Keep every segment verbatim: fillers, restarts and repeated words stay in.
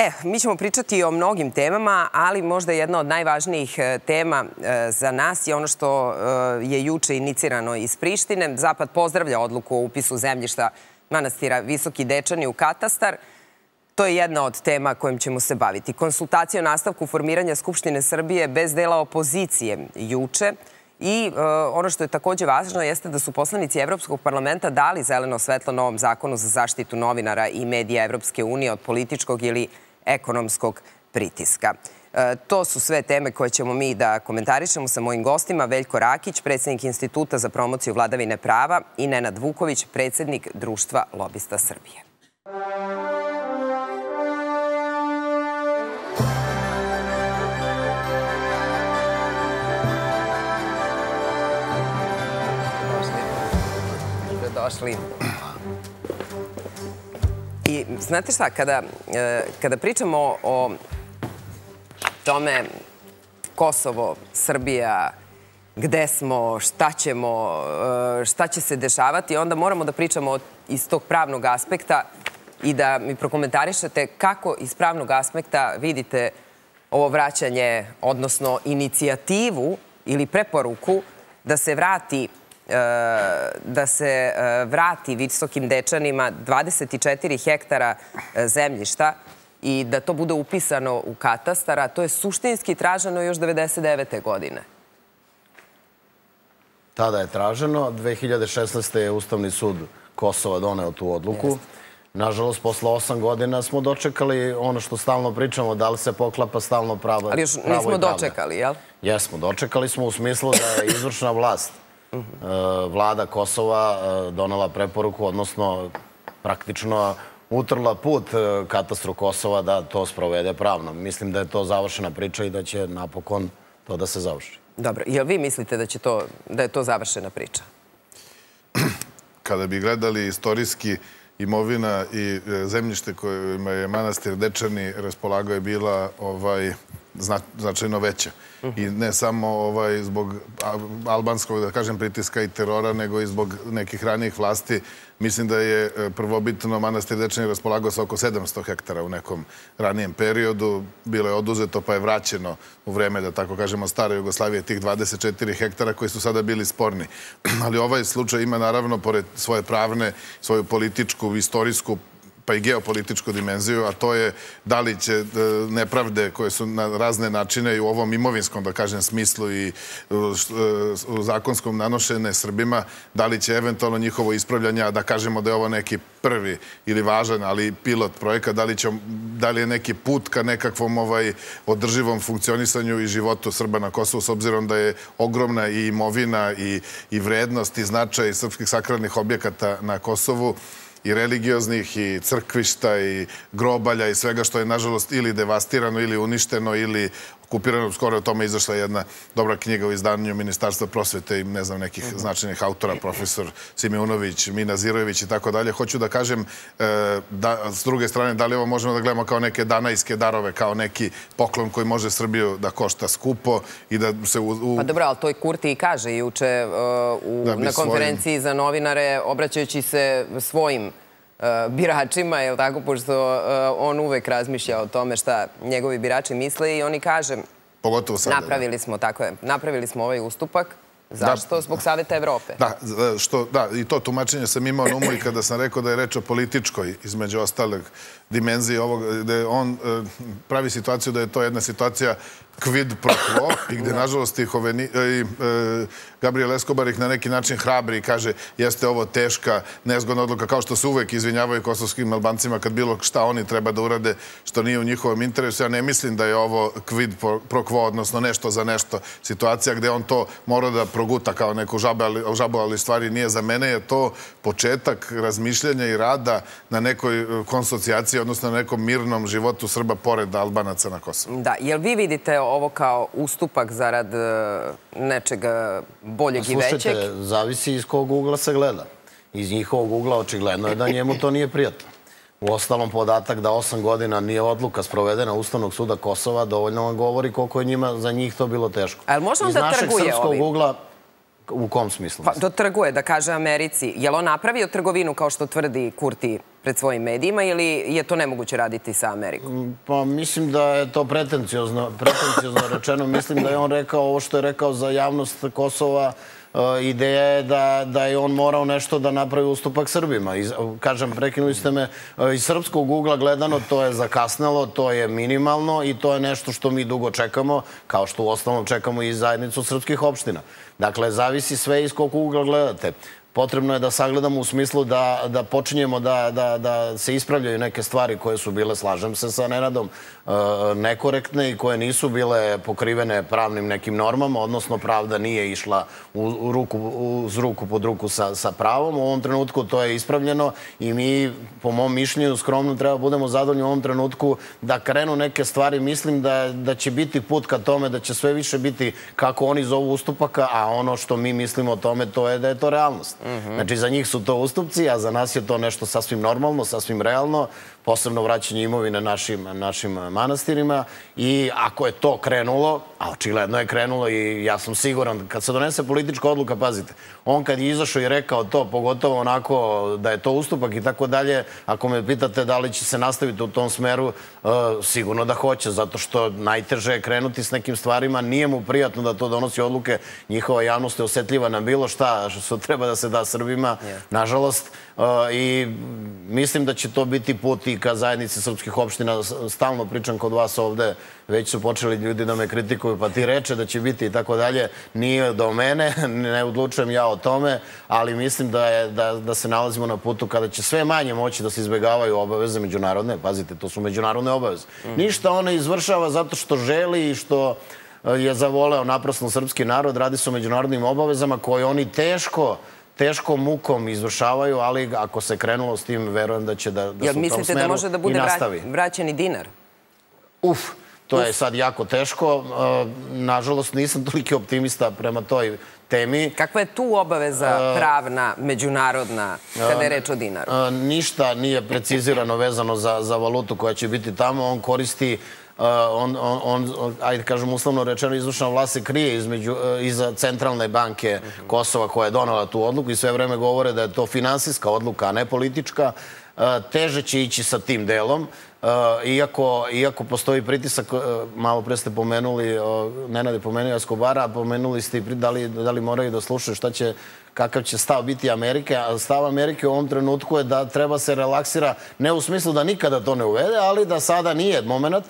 E, mi ćemo pričati o mnogim temama, ali možda jedna od najvažnijih tema za nas je ono što je juče inicirano iz Prištine. Zapad pozdravlja odluku o upisu zemljišta manastira Visoki Dečani u katastar. To je jedna od tema kojom ćemo se baviti. Konsultacija o nastavku formiranja Skupštine Srbije bez dela opozicije juče. I ono što je također važno jeste da su poslanici Evropskog parlamenta dali zeleno svetlo novom zakonu za zaštitu novinara i medija Evropske unije od političkog ili ekonomskog pritiska. To su sve teme koje ćemo mi da komentarišemo sa mojim gostima. Veljko Rakić, predsjednik Instituta za promociju vladavine prava i Nenad Vuković, predsjednik Društva lobista Srbije. Došli. I znate šta, kada, kada pričamo o tome Kosovo, Srbija, gde smo, šta ćemo, šta će se dešavati, onda moramo da pričamo iz tog pravnog aspekta i da mi prokomentarišete kako iz pravnog aspekta vidite ovo vraćanje, odnosno inicijativu ili preporuku da se vrati da se vrati Visokim Dečanima dvadeset četiri hektara zemljišta i da to bude upisano u katastar, a to je suštinski traženo još devedeset devete godine. Tada je traženo. dve hiljade šesnaeste. je Ustavni sud Kosova doneo tu odluku. Nažalost, posle osam godina smo dočekali ono što stalno pričamo, da li se poklapa stalno pravo i pravda. Ali još nismo dočekali, jel? Jesmo, dočekali smo u smislu da je izvršna vlast Vlada Kosova donela preporuku, odnosno praktično utrla put katastru Kosova da to sprovede pravno. Mislim da je to završena priča i da će napokon to da se završi. Dobro, jel vi mislite da je to završena priča? Kada bi gledali istorijski, imovina i zemljište kojima je manastir Dečani raspolagao je bila značajno veća. I ne samo zbog albanskog, da kažem, pritiska i terora, nego i zbog nekih ranijih vlasti. Mislim da je prvobitno manastir Dečani raspolagao sa oko sedamsto hektara u nekom ranijem periodu. Bilo je oduzeto pa je vraćeno u vreme, da tako kažemo, stare Jugoslavije, tih dvadeset četiri hektara koji su sada bili sporni. Ali ovaj slučaj ima naravno, pored svoje pravne, svoju političku, istorijsku, pa i geopolitičku dimenziju, a to je da li će nepravde koje su na razne načine i u ovom imovinskom, da kažem, smislu i u zakonskom nanošene Srbima, da li će eventualno njihovo ispravljanje, da kažemo da je ovo neki prvi ili važan, ali pilot projekat, da li je neki put ka nekakvom održivom funkcionisanju i životu Srba na Kosovu, s obzirom da je ogromna i imovina i vrednost i značaj srpskih sakralnih objekata na Kosovu, i religioznih, i crkvišta, i grobalja, i svega što je, nažalost, ili devastirano, ili uništeno, ili okupirano. Skoro o tome izašla jedna dobra knjiga u izdanju Ministarstva prosvete i, ne znam, nekih značajnih autora, profesor Simeunović, Mina Zirojević i tako dalje. Hoću da kažem, s druge strane, da li ovo možemo da gledamo kao neke danajske darove, kao neki poklon koji može Srbiju da košta skupo i da se... Pa dobro, ali to i Kurti i kaže juče na konferenciji za novinare, obraćajući se svojim biračima, je li tako, pošto on uvek razmišlja o tome šta njegovi birači misle i oni kaže, napravili smo, tako je, napravili smo ovaj ustupak. Zašto? Zbog Saveta Evrope. Da, i to tumačenje sam imao na umu i kada sam rekao da je reč o političkoj, između ostalog, dimenziji ovog, da on pravi situaciju da je to jedna situacija quid pro quo i gde, nažalost, i Gabriel Escobar ih na neki način hrabri i kaže jeste ovo teška, nezgodna odluka, kao što se uvek izvinjavaju kosovskim Albancima kad bilo šta oni treba da urade što nije u njihovom interesu. Ja ne mislim da je ovo quid pro quo, odnosno nešto za nešto situacija gde on to mora da proguta kao neku žabu, ali stvari nije. Za mene je to početak razmišljanja i rada na nekoj konsocijaciji, odnosno na nekom mirnom životu Srba pored Albanaca na Kosovu. Da, jel vi vidite ovo kao ustupak zarad nečega boljeg i većeg? Slušajte, zavisi iz kog ugla se gleda. Iz njihovog ugla očigledno je da njemu to nije prijatno. U ostalom, podatak da osam godina nije odluka sprovedena Ustavnog suda Kosova dovoljno vam govori koliko je njima za njih to bilo teško. Iz našeg srpskog ugla... U kom smislu? Pa, dotrguje, da kaže Americi. Je li on napravio trgovinu, kao što tvrdi Kurti, pred svojim medijima, ili je to nemoguće raditi sa Amerikom? Pa, mislim da je to pretenciozno, pretenciozno rečeno. Mislim da je on rekao ovo što je rekao za javnost Kosova. Ideja je da je on morao nešto da napravi ustupak Srbima. Kažem, prekinuli ste me, iz srpskog ugla gledano to je zakasnelo, to je minimalno i to je nešto što mi dugo čekamo, kao što uostalom čekamo i zajednicu srpskih opština. Dakle, zavisi sve iz kog ugla gledate. Potrebno je da sagledamo u smislu da počinjemo da se ispravljaju neke stvari koje su bile, slažem se sa Nenadom, nekorektne i koje nisu bile pokrivene pravnim nekim normama, odnosno pravda nije išla uz ruku pod ruku sa pravom. U ovom trenutku to je ispravljeno i mi, po mom mišljenju, skromno treba budemo zadovoljni u ovom trenutku da krenu neke stvari. Mislim da će biti put ka tome, da će sve više biti kako oni zovu ustupaka, a ono što mi mislimo o tome to je da je to realnost. Znači, za njih su to ustupci, a za nas je to nešto sasvim normalno, sasvim realno, posebno vraćanje imovine našim manastirima. I ako je to krenulo, a očigledno je krenulo i ja sam siguran, kad se donese politička odluka, pazite, on kad je izašao i rekao to, pogotovo onako da je to ustupak i tako dalje, ako me pitate da li će se nastaviti u tom smeru, sigurno da hoće, zato što najteže je krenuti s nekim stvarima, nije mu prijatno da to donosi odluke, njihova javnost je osetljiva na bilo šta što treba da se da Srbima, nažalost, i mislim da će to biti put i ka zajednici srpskih opština. Stalno pričam kod vas ovde, već su počeli ljudi da me kritikuju, pa ti reče da će biti i tako dalje, nije do mene, ne odlučujem ja o tome, ali mislim da se nalazimo na putu kada će sve manje moći da se izbjegavaju obaveze međunarodne, pazite, to su međunarodne obaveze. Ništa ona izvršava zato što želi i što je zavoleo naprasno srpski narod, radi se o međunarodnim obavezama koje oni teško teško mukom izvršavaju, ali ako se krenulo s tim, verujem da će da su u tom smeru i nastavi. Mislite da može da bude vraćen i dinar? Uf, to je sad jako teško. Nažalost, nisam toliki optimista prema toj temi. Kakva je tu obaveza pravna, međunarodna, kada je reč o dinaru? Ništa nije precizirano vezano za valutu koja će biti tamo. On koristi... on, ajde kažem uslovno rečeno, izvršna vlast se krije iza Centralne banke Kosova koja je donala tu odluku i sve vreme govore da je to finansijska odluka, a ne politička. Teže će ići sa tim delom, iako postoji pritisak, malo pre ste pomenuli, Nenad je pomenuo Eskobara, pomenuli ste i da li moraju da slušaju šta će, kakav će stav biti Amerike, a stav Amerike u ovom trenutku je da treba se relaksira, ne u smislu da nikada to ne uvede, ali da sada nije moment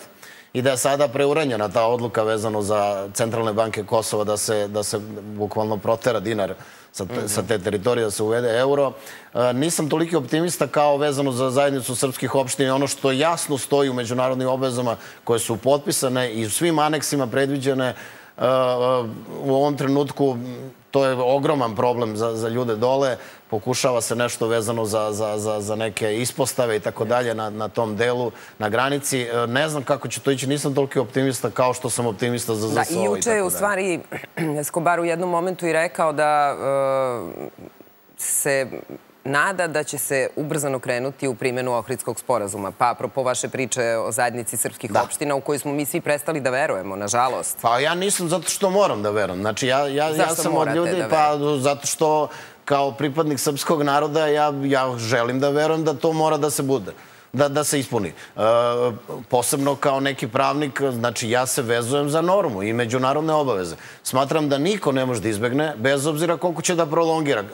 i da je sada preuranjena ta odluka vezano za Centralne banke Kosova da se bukvalno protera dinar sa te teritorije, da se uvede euro. Nisam toliki optimista kao vezano za zajednicu srpskih opština. Ono što jasno stoji u međunarodnim obvezama koje su potpisane i u svim aneksima predviđene u ovom trenutku, to je ogroman problem za ljude dole. Pokušava se nešto vezano za neke ispostave i tako dalje na tom delu, na granici. Ne znam kako će to ići, nisam toliko optimista kao što sam optimista za Z S O. I juče je u stvari Eskobar u jednom momentu i rekao da se nada da će se ubrzano krenuti u primjenu Ohridskog sporazuma. Pa, apropo vaše priče o zajednici srpskih opština, u koju smo mi svi prestali da verujemo, nažalost. Pa, ja nisam zato što moram da verujem. Znači, ja sam od ljudi, pa zato što kao pripadnik srpskog naroda ja želim da verujem da to mora da se bude, da se ispuni. Posebno kao neki pravnik, znači ja se vezujem za normu i međunarodne obaveze. Smatram da niko ne može da izbegne, bez obzira koliko će da prolongira.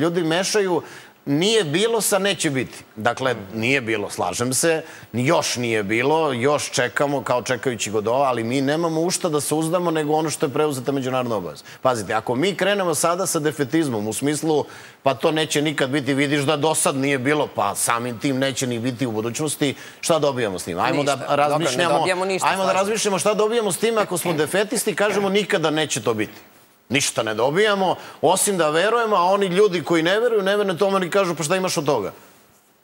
Ljudi mešaju nije bilo sa neće biti. Dakle, nije bilo, slažem se, još nije bilo, još čekamo kao čekajući Godova, ali mi nemamo u šta da se uzdamo nego ono što je preuzeta međunarodna obaveza. Pazite, ako mi krenemo sada sa defetizmom u smislu pa to neće nikad biti, vidiš da do sad nije bilo, pa samim tim neće ni biti u budućnosti, šta dobijamo s tim? Ajmo da razmišljamo šta dobijamo s tim ako smo defetisti, kažemo nikada neće to biti. Ništa ne dobijamo, osim da verujemo, a oni ljudi koji ne veruju, ne veruju tome ni kažu pa šta imaš od toga?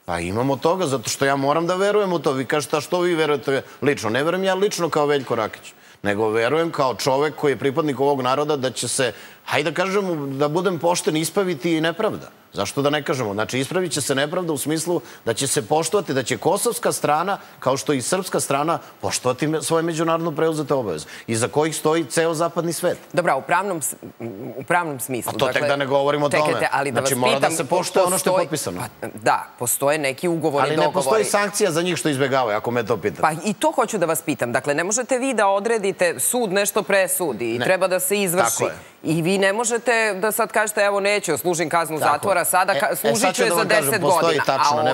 Pa imamo toga, zato što ja moram da verujem u to. Vi kažete, a što vi verujete lično? Ne verujem ja lično kao Veljko Rakić, nego verujem kao čovek koji je pripadnik ovog naroda da će se hajde da kažemo, da budem pošten, ispraviti i nepravda. Zašto da ne kažemo? Znači, ispravit će se nepravda u smislu da će se poštovati, da će kosovska strana, kao što i srpska strana, poštovati svoje međunarodno preuzete obaveze, iza kojih stoji ceo zapadni svet. Dobra, u pravnom smislu. A to tek da ne govorimo o tome. Znači, mora da se poštuje ono što je potpisano. Da, postoje neki ugovori, dogovori. Ali ne postoji sankcija za njih što izbjegavaju, ako me to pitate. Pa i to hoću da vas pitam. Dakle, ne možete vi da odredite sud nešto presudi i treba da se izvrši. I vi ne možete da sad kažete, evo, neću, služim kaznu zatvora, sada služit ću je za deset godina.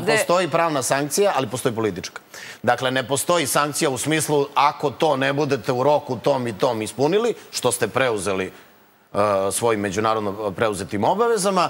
Ne postoji pravna sankcija, ali postoji politička. Dakle, ne postoji sankcija u smislu ako to ne budete u roku tom i tom ispunili, što ste preuzeli svojim međunarodno preuzetim obavezama,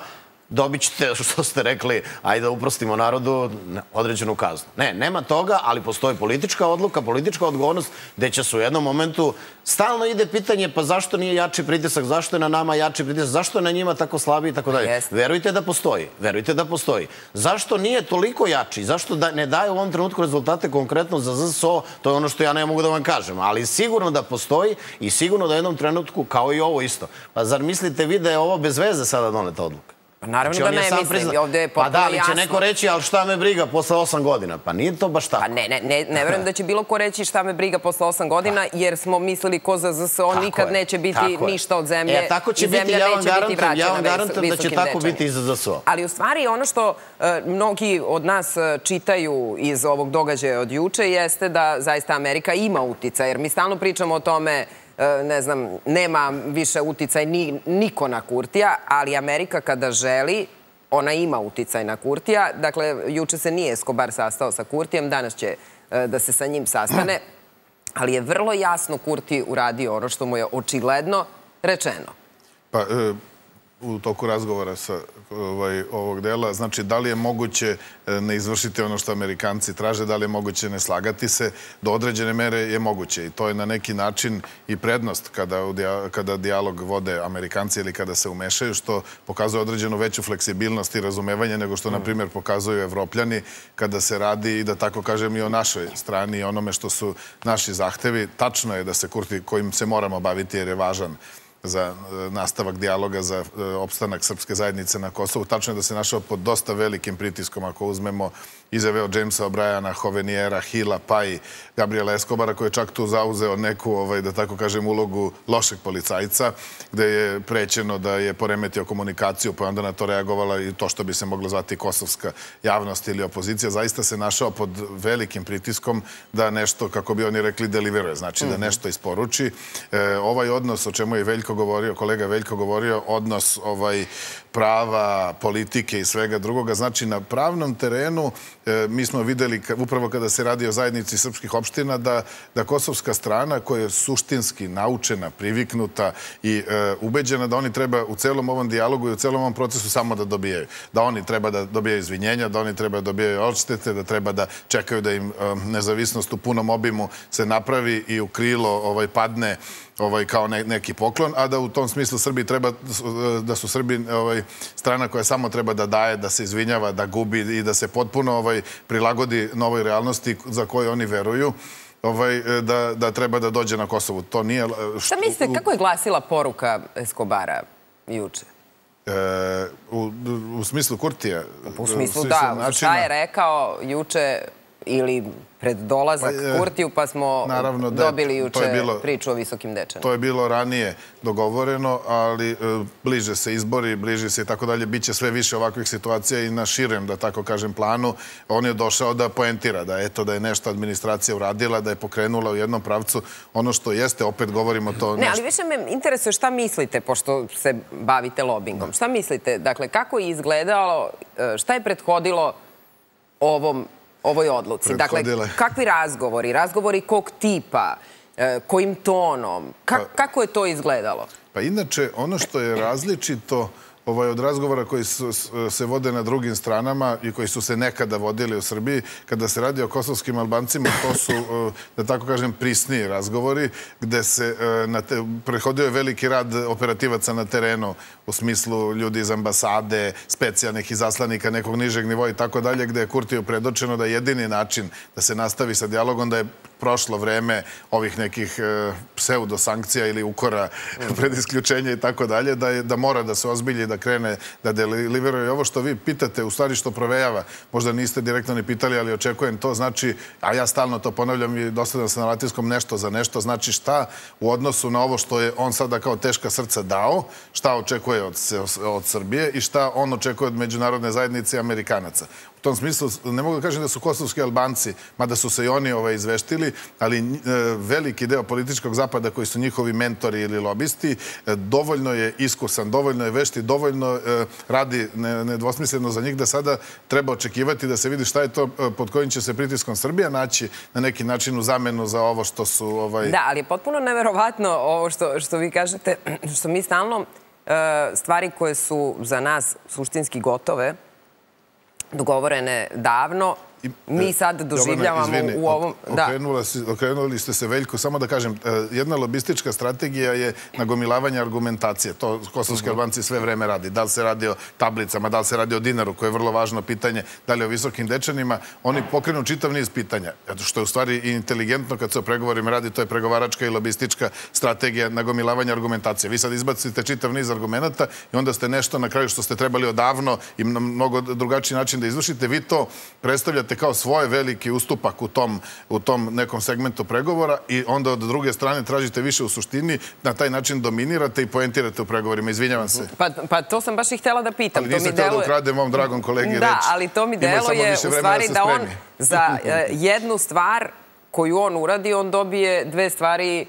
dobit ćete, što ste rekli, ajde da uprostimo narodu, određenu kaznu. Ne, nema toga, ali postoji politička odluka, politička odgovornost, gde će se u jednom momentu stalno ide pitanje, pa zašto nije jači pritisak, zašto je na nama jači pritisak, zašto je na njima tako slabi i tako dalje. Verujte da postoji, verujte da postoji. Zašto nije toliko jači, zašto ne daje u ovom trenutku rezultate konkretno za Z S O, to je ono što ja ne mogu da vam kažem, ali sigurno da postoji i sigurno da u jednom trenutku, kao i ovo isto. Pa zar mislite vi da je ovo bez veze sada doneta odluka? Naravno da ne mislim, ovdje je potpuno jasno. Pa da, ali će neko reći, ali šta me briga posle osam godina? Pa nije to baš tako. Pa ne, ne verujem da će bilo ko reći šta me briga posle osam godina, jer smo mislili ko za Z S O nikad neće biti ništa od zemlje. E, tako će biti, ja vam garantujem da će tako biti i za Z S O. Ali u stvari ono što mnogi od nas čitaju iz ovog događaja od juče jeste da zaista Amerika ima utica, jer mi stalno pričamo o tome, ne znam, nema više uticaj niko na Kurtija, ali Amerika kada želi, ona ima uticaj na Kurtija. Dakle, juče se nije Escobar sastao sa Kurtijem, danas će da se sa njim sastane, ali je vrlo jasno Kurti uradio ono što mu je očigledno rečeno. Pa, u toku razgovora sa ovog dela, znači da li je moguće ne izvršiti ono što Amerikanci traže, da li je moguće ne slagati se, do određene mere je moguće i to je na neki način i prednost kada dijalog vode Amerikanci ili kada se umešaju, što pokazuje određenu veću fleksibilnost i razumevanje nego što, na primjer, pokazuju Evropljani kada se radi, i da tako kažem, i o našoj strani i onome što su naši zahtevi. Tačno je da se Kurti, kojim se moramo baviti jer je važan za nastavak dijaloga, za opstanak srpske zajednice na Kosovu. Tačno je da se našao pod dosta velikim pritiskom, ako uzmemo izjave od Jamesa O'Briana, Hovenijera, Hila, pa i Gabriela Escobara, koji je čak tu zauzeo neku, da tako kažem, ulogu lošeg policajca, gde je prećeno da je poremetio komunikaciju, pa je onda na to reagovala i to što bi se moglo zvati kosovska javnost ili opozicija. Zaista se našao pod velikim pritiskom da nešto, kako bi oni rekli, deliveruje, znači da nešto isporuči. Ovaj odnos, o čemu je Veljko govorio, kolega Veljko govorio, odnos prava, politike i svega drugoga, znači na pravnom terenu mi smo videli, upravo kada se radi o zajednici srpskih opština, da kosovska strana, koja je suštinski naučena, priviknuta i ubeđena da oni treba u celom ovom dijalogu i u celom ovom procesu samo da dobijaju. Da oni treba da dobijaju izvinjenja, da oni treba da dobijaju odštete, da treba da čekaju da im nezavisnost u punom obimu se napravi i u krilo padne kao neki poklon, a da u tom smislu Srbiji treba, da su Srbi strana koja samo treba da daje, da se izvinjava, da gubi i da se potpuno prilagodi novoj realnosti za koju oni veruju, da treba da dođe na Kosovu. To nije... Šta mislite, kako je glasila poruka Escobara juče? U smislu Kurtija? U smislu, da. Šta je rekao juče ili pred dolazak Kurtiju, pa smo dobili juče priču o visokim dečanima. To je bilo ranije dogovoreno, ali bliže se izbori, bliže se i tako dalje, bit će sve više ovakvih situacija i na širem, da tako kažem, planu. On je došao da poentira, da eto, da je nešto administracija uradila, da je pokrenula u jednom pravcu ono što jeste, opet govorimo to nešto. Ne, ali više me interesuje šta mislite, pošto se bavite lobingom. Šta mislite, dakle, kako je izgledalo, šta je prethodilo ovom ovoj odluci? Dakle, kakvi razgovori, razgovori kog tipa, kojim tonom, kako je to izgledalo? Pa inače, ono što je različito od razgovora koji se vode na drugim stranama i koji su se nekada vodili u Srbiji, kada se radi o kosovskim Albancima, to su, da tako kažem, prisniji razgovori, gde se prehodio je veliki rad operativaca na terenu, u smislu ljudi iz ambasade, specijalnih izaslanika nekog nižeg nivoa i tako dalje, gde je Kurtiju predočeno da je jedini način da se nastavi sa dijalogom, da je prošlo vreme ovih nekih pseudosankcija ili ukora pred isključenje i tako dalje, da mora da se ozbilji, da krene, da deliveruje ovo što vi pitate, u stvari što provejava. Možda niste direktno ni pitali, ali očekujem to. Znači, a ja stalno to ponavljam i dosadam se na latinskom, nešto za nešto. Znači, šta u odnosu na ovo što je on sada kao teška srca dao, šta očekuje od Srbije i šta on očekuje od međunarodne zajednice i Amerikanaca. U tom smislu, ne mogu da kažem da su kosovski Albanci, mada su se i oni izveštili, ali veliki deo političkog zapada koji su njihovi mentori ili lobisti, dovoljno je iskusan, dovoljno je vešti, dovoljno radi nedvosmisleno za njih da sada treba očekivati da se vidi šta je to pod kojim će se pritiskom Srbija naći na neki način u zamenu za ovo što su... Da, ali je potpuno neverovatno ovo što vi kažete, što mi stalno stvari koje su za nas suštinski gotove, dogovorene davno, mi sad doživljavamo u ovom... Okrenuli ste se, Veljko, samo da kažem, jedna lobistička strategija je nagomilavanje argumentacije. To kosovski Albanci sve vreme radi. Da li se radi o tablicama, da li se radi o dinaru, koje je vrlo važno pitanje, da li o visokim dečanima, oni pokrenu čitav niz pitanja. Što je u stvari inteligentno kad se o pregovorima radi, to je pregovaračka i lobistička strategija nagomilavanja argumentacije. Vi sad izbacite čitav niz argumenta i onda ste nešto na kraju što ste trebali odavno i na mnogo drugačiji način da izvršite, vi to predstavljate kao svoje veliki ustupak u tom nekom segmentu pregovora i onda od druge strane tražite više u suštini, na taj način dominirate i poentirate u pregovorima. Izvinjavam se. Pa to sam baš i htjela da pitam. Ali nisam htjela da ukradem mom dragom kolegi reći. Da, ali to mi deluje u stvari da on za jednu stvar koju on uradi, on dobije dve stvari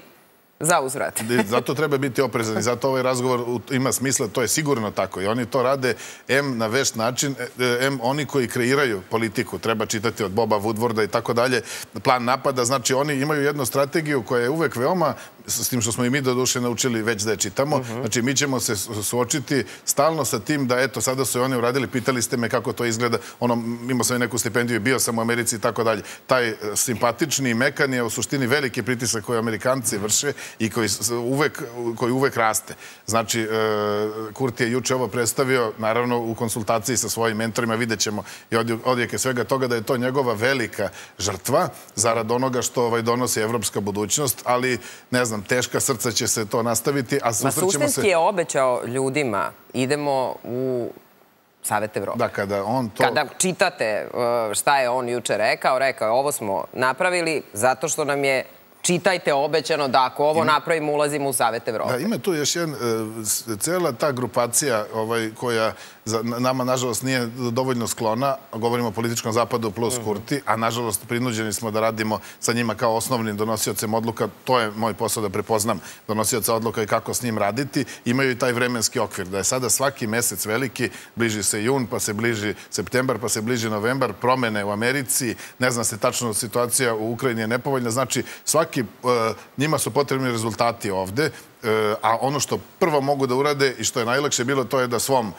za uzvrat. Zato treba biti oprezan i zato ovaj razgovor ima smisla, to je sigurno tako. I oni to rade em na vešt način, em oni koji kreiraju politiku, treba čitati od Boba Woodwarda i tako dalje, plan napada, znači oni imaju jednu strategiju koja je uvek veoma, s tim što smo i mi doduše naučili već da je čitamo, znači mi ćemo se suočiti stalno sa tim da eto, sada su oni uradili, pitali ste me kako to izgleda, ono, imao sam i neku stipendiju i bio sam u Americi i tako dalje. Taj simpatični i mekan je u suštini veliki pritisak koji Amerikanci vrše i koji uvek raste. Znači, Kurti je juče ovo predstavio, naravno u konsultaciji sa svojim mentorima, vidjet ćemo i odjeke svega toga da je to njegova velika žrtva zarad onoga što donosi evropska budućnost, ali ne znam, teška srca će se to nastaviti. Ma suštinski je obećao ljudima, idemo u Savet Evrope. Da, kada on to... Kada čitate šta je on juče rekao, rekao je ovo smo napravili zato što nam je čitajte obećano da ako ovo napravimo, ulazimo u Savet Evrope. Da, ima tu još jedan, cijela ta grupacija koja nama, nažalost, nije dovoljno sklona, govorimo o političkom zapadu plus Kurti, a nažalost prinuđeni smo da radimo sa njima kao osnovnim donosiocem odluka, to je moj posao da prepoznam donosioca odluka i kako s njim raditi, imaju i taj vremenski okvir, da je sada svaki mesec veliki, bliži se jun, pa se bliži septembar, pa se bliži novembar, promene u Americi, ne zna se tačno situacija u Ukrajini je nepovoljna, znači svaki, njima su potrebni rezultati ovde, a ono što prvo mogu da urade i što je najlakše bilo to je da svom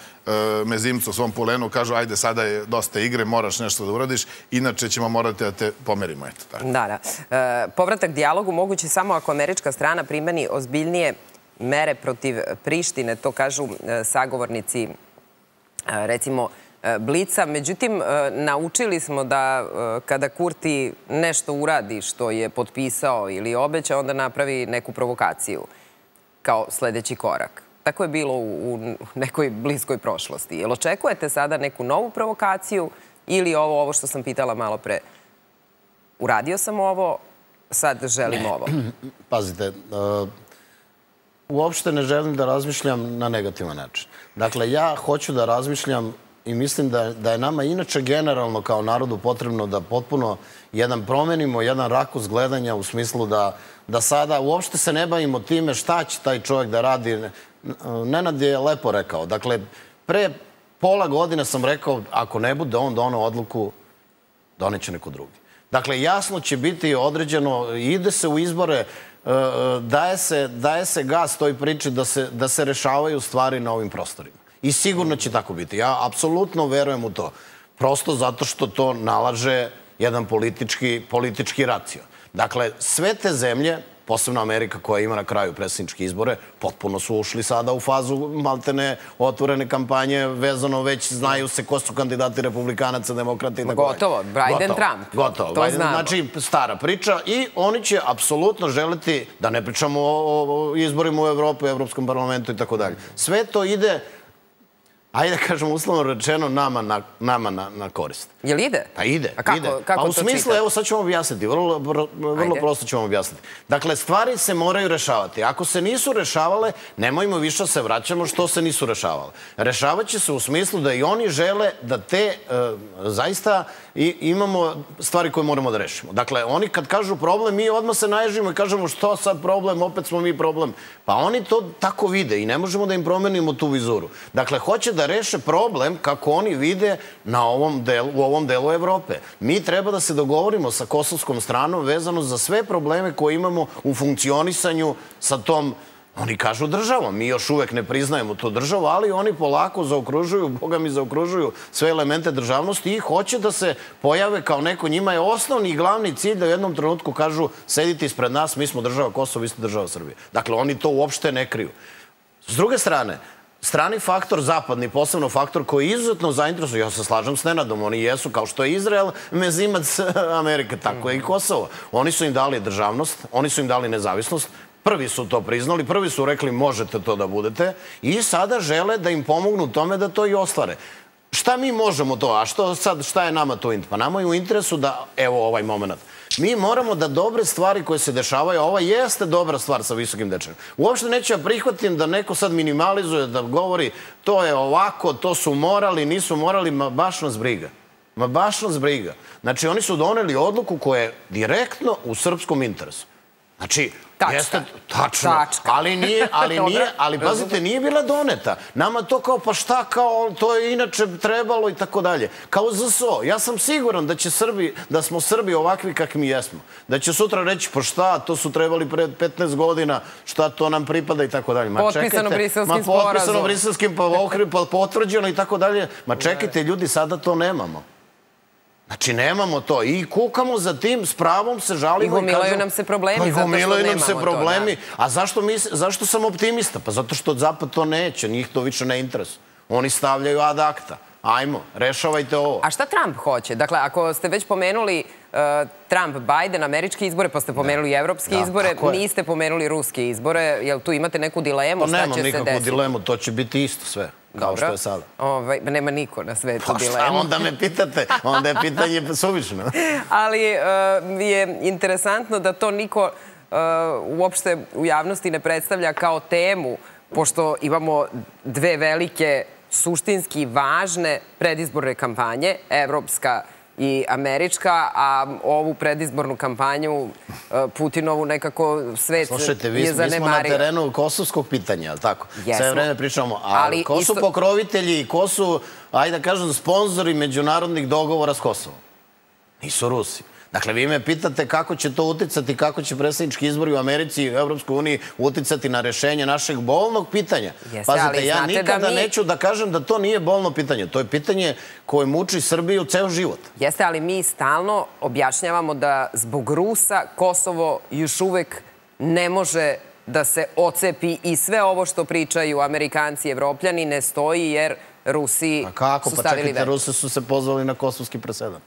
mezimcu, svom pulenu kažu ajde sada je dosta igre, moraš nešto da uradiš, inače ćemo morati da te pomerimo. Da, da. Povratak dijalogu moguće samo ako američka strana primeni ozbiljnije mere protiv Prištine, to kažu sagovornici recimo Blica. Međutim, naučili smo da kada Kurti nešto uradi što je potpisao ili obeća, onda napravi neku provokaciju kao sljedeći korak. Tako je bilo u nekoj bliskoj prošlosti. Jel očekujete sada neku novu provokaciju ili ovo, ovo što sam pitala malo pre? Uradio sam ovo, sad želim ovo. Pazite, uopšte ne želim da razmišljam na negativan način. Dakle, ja hoću da razmišljam i mislim da je nama inače generalno kao narodu potrebno da potpuno jedan promenimo, jedan rakus gledanja u smislu da da sada uopšte se ne bavimo time šta će taj čovjek da radi. Nenad je lepo rekao. Dakle, pre pola godine sam rekao, ako ne bude on donao odluku, doneće neko drugi. Dakle, jasno će biti određeno, ide se u izbore, daje se gas toj priči da se rešavaju stvari na ovim prostorima. I sigurno će tako biti. Ja apsolutno verujem u to. Prosto zato što to nalaže jedan politički racio. Dakle, sve te zemlje posebno Amerika koja ima na kraju predsjedničke izbore, potpuno su ušli sada u fazu maltene otvorene kampanje, vezano već znaju se ko su kandidati republikanaca, demokrata i tako. Gotovo, Biden, Trump. Gotovo, znači stara priča i oni će apsolutno želiti, da ne pričamo o izborima u Evropi, u Evropskom parlamentu i tako dalje. Sve to ide, ajde da kažemo uslovno rečeno, nama na korist. Jel ide? Pa ide. A kako? Pa u smislu, evo sad ćemo objasniti, vrlo prosto ćemo objasniti. Dakle, stvari se moraju rešavati. Ako se nisu rešavale, nemojmo više se vraćamo što se nisu rešavale. Rešavat će se u smislu da i oni žele da te, zaista, imamo stvari koje moramo da rešimo. Dakle, oni kad kažu problem, mi odmah se naježimo i kažemo što sad problem, opet smo mi problem. Pa oni to tako vide i ne možemo da im promenimo tu vizuru. Dakle, hoće da da reše problem kako oni vide u ovom delu Evrope. Mi treba da se dogovorimo sa kosovskom stranom vezano za sve probleme koje imamo u funkcionisanju sa tom, oni kažu, državom. Mi još uvek ne priznajemo tu državu, ali oni polako zaokružuju, boga mi zaokružuju sve elemente državnosti i hoće da se pojave kao neko. Njima je osnovni i glavni cilj da u jednom trenutku kažu sedite ispred nas, mi smo država Kosova, vi ste država Srbije. Dakle, oni to uopšte ne kriju. S druge strane, strani faktor, zapadni, posebno faktor koji je izuzetno zainteresuju, ja se slažem s Nenadom, oni jesu, kao što je Izrael, mezimac Amerike, tako je i Kosovo. Oni su im dali državnost, oni su im dali nezavisnost, prvi su to priznali, prvi su rekli možete to da budete i sada žele da im pomognu tome da to i ostvare. Šta mi možemo to, a šta je nama to? Pa nama je u interesu da, evo ovaj moment, mi moramo da dobre stvari koje se dešavaju, ova jeste dobra stvar sa visokim dečanima. Uopšte neću ja prihvatim da neko sad minimalizuje, da govori to je ovako, to su morali, nisu morali, ma baš nas briga. Ma baš nas briga. Znači, oni su doneli odluku koja je direktno u srpskom interesu. Znači, jeste, tačno, ali nije, ali nije, ali pazite, nije bila doneta. Nama to kao, pa šta, kao, to je inače trebalo i tako dalje. Kao Z S O, ja sam siguran da će Srbi, da smo Srbi ovakvi kak mi jesmo. Da će sutra reći, pa šta, to su trebali pred petnaest godina, šta to nam pripada i tako dalje. Potpisano briselskim sporazumom. Potpisano briselskim, pa potvrđeno i tako dalje. Ma čekajte, ljudi, sada to nemamo. Znači, nemamo to. I kukamo za tim, s pravom se žalimo. I gomilaju nam se problemi. I gomilaju nam se problemi. A zašto sam optimista? Pa zato što Zapad to neće. Njih to više ne interesuje. Oni stavljaju ad acta. Ajmo, rešavajte ovo. A šta Trump hoće? Dakle, ako ste već pomenuli Trump, Biden, američke izbore, pa ste pomenuli evropske izbore, niste pomenuli ruske izbore. Jel tu imate neku dilemu? To nemam nikakvu dilemu. To će biti isto sve. Kao što je sada. Nema niko na svetu dilema. Pa šta onda me pitate? Onda je pitanje suvišno. Ali je interesantno da to niko uopšte u javnosti ne predstavlja kao temu, pošto imamo dve velike, suštinski važne predizborne kampanje, evropska i američka, a ovu predizbornu kampanju Putinovu nekako svet je zanemario. Slušajte, mi smo na terenu kosovskog pitanja, tako? Sve vreme pričamo, ali ko su pokrovitelji i ko su, ajde da kažem, sponzori međunarodnih dogovora s Kosovom? Nisu Rusi. Dakle, vi me pitate kako će to uticati, kako će predsjednički izbori u Americi i u Evropskoj uniji uticati na rešenje našeg bolnog pitanja. Pazite, ja nikada neću da kažem da to nije bolno pitanje. To je pitanje koje muči Srbiju ceo život. Jeste, ali mi stalno objašnjavamo da zbog Rusa Kosovo još uvek ne može da se ocepi i sve ovo što pričaju Amerikanci i Evropljani ne stoji jer Rusi su stavili veto. A kako? Pa čekajte, Rusi su se pozvali na kosovski presedan.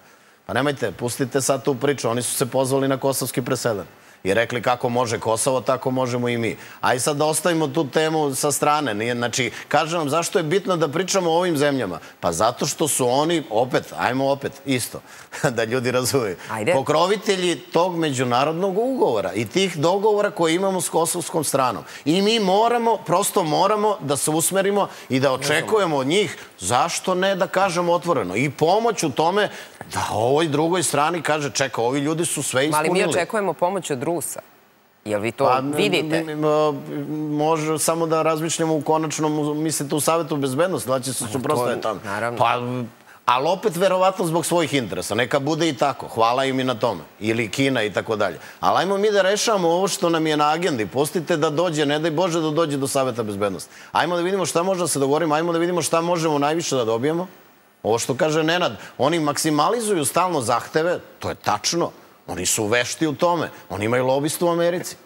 Pa nemojte, pustite sad tu priču. Oni su se pozvali na kosovski presedan i rekli kako može Kosovo, tako možemo i mi. A i sad da ostavimo tu temu sa strane. Znači, kažem vam, zašto je bitno da pričamo o ovim zemljama? Pa zato što su oni, opet, ajmo opet, isto, da ljudi razumeju, pokrovitelji tog međunarodnog ugovora i tih dogovora koje imamo s kosovskom stranom. I mi moramo, prosto moramo da se usmerimo i da očekujemo od njih, zašto ne da kažemo otvoreno, i pomoć u tome da ovoj drugoj strani kaže, čeka, ovi ljudi su sve ispunili. Ali mi očekujemo pomoć od Rusa. Jel vi to vidite? Može samo da razmišljamo u konačnom, mislite, u Savetu bezbednosti, da će se suprotstaviti tamo. Naravno. Ali opet, verovatno, zbog svojih interesa. Neka bude i tako. Hvala im i na tome. Ili Kina i tako dalje. Ali ajmo mi da rešavamo ovo što nam je na agendi. Pustite da dođe, ne daj Bože da dođe do Saveta bezbednosti. Ajmo da vidimo šta možemo da se dogovorimo, ajmo da vidimo šta možemo najviše da dobijemo. Ovo što kaže Nenad, oni maksimalizuju stalno zahteve, to je tačno. Oni su vešti u tome. Oni imaju lobistu u Americi.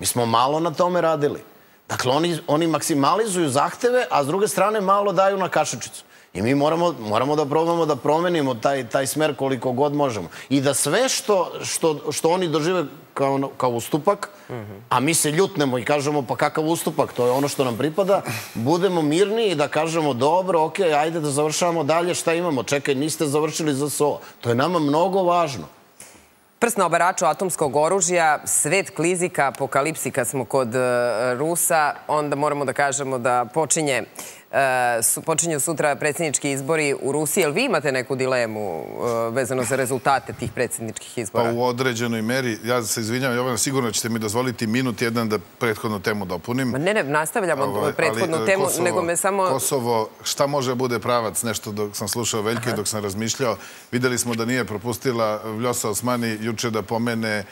Mi smo malo na tome radili. Dakle, oni maksimalizuju zahteve, a s druge strane malo daju na kašičicu. I mi moramo da probamo da promenimo taj smer koliko god možemo. I da sve što oni dožive kao ustupak, a mi se ljutnemo i kažemo pa kakav ustupak, to je ono što nam pripada, budemo mirni i da kažemo dobro, ok, ajde da završavamo dalje, šta imamo? Čekaj, niste završili za S O A. To je nama mnogo važno. Prst na obaraču atomskog oružja, svet klizika, apokalipsi kad smo kod Rusa, onda moramo da kažemo da počinje počinju sutra predsjednički izbori u Rusiji. Jel vi imate neku dilemu vezano za rezultate tih predsjedničkih izbora? U određenoj meri. Ja se izvinjam, Jovana, sigurno ćete mi dozvoliti minut jedan da prethodnu temu dopunim. Ne, ne, nastavljamo prethodnu temu, nego me samo... Kosovo, šta može bude pravac? Nešto dok sam slušao Veljka i dok sam razmišljao. Videli smo da nije propustila Vljosa Osmani juče da pomene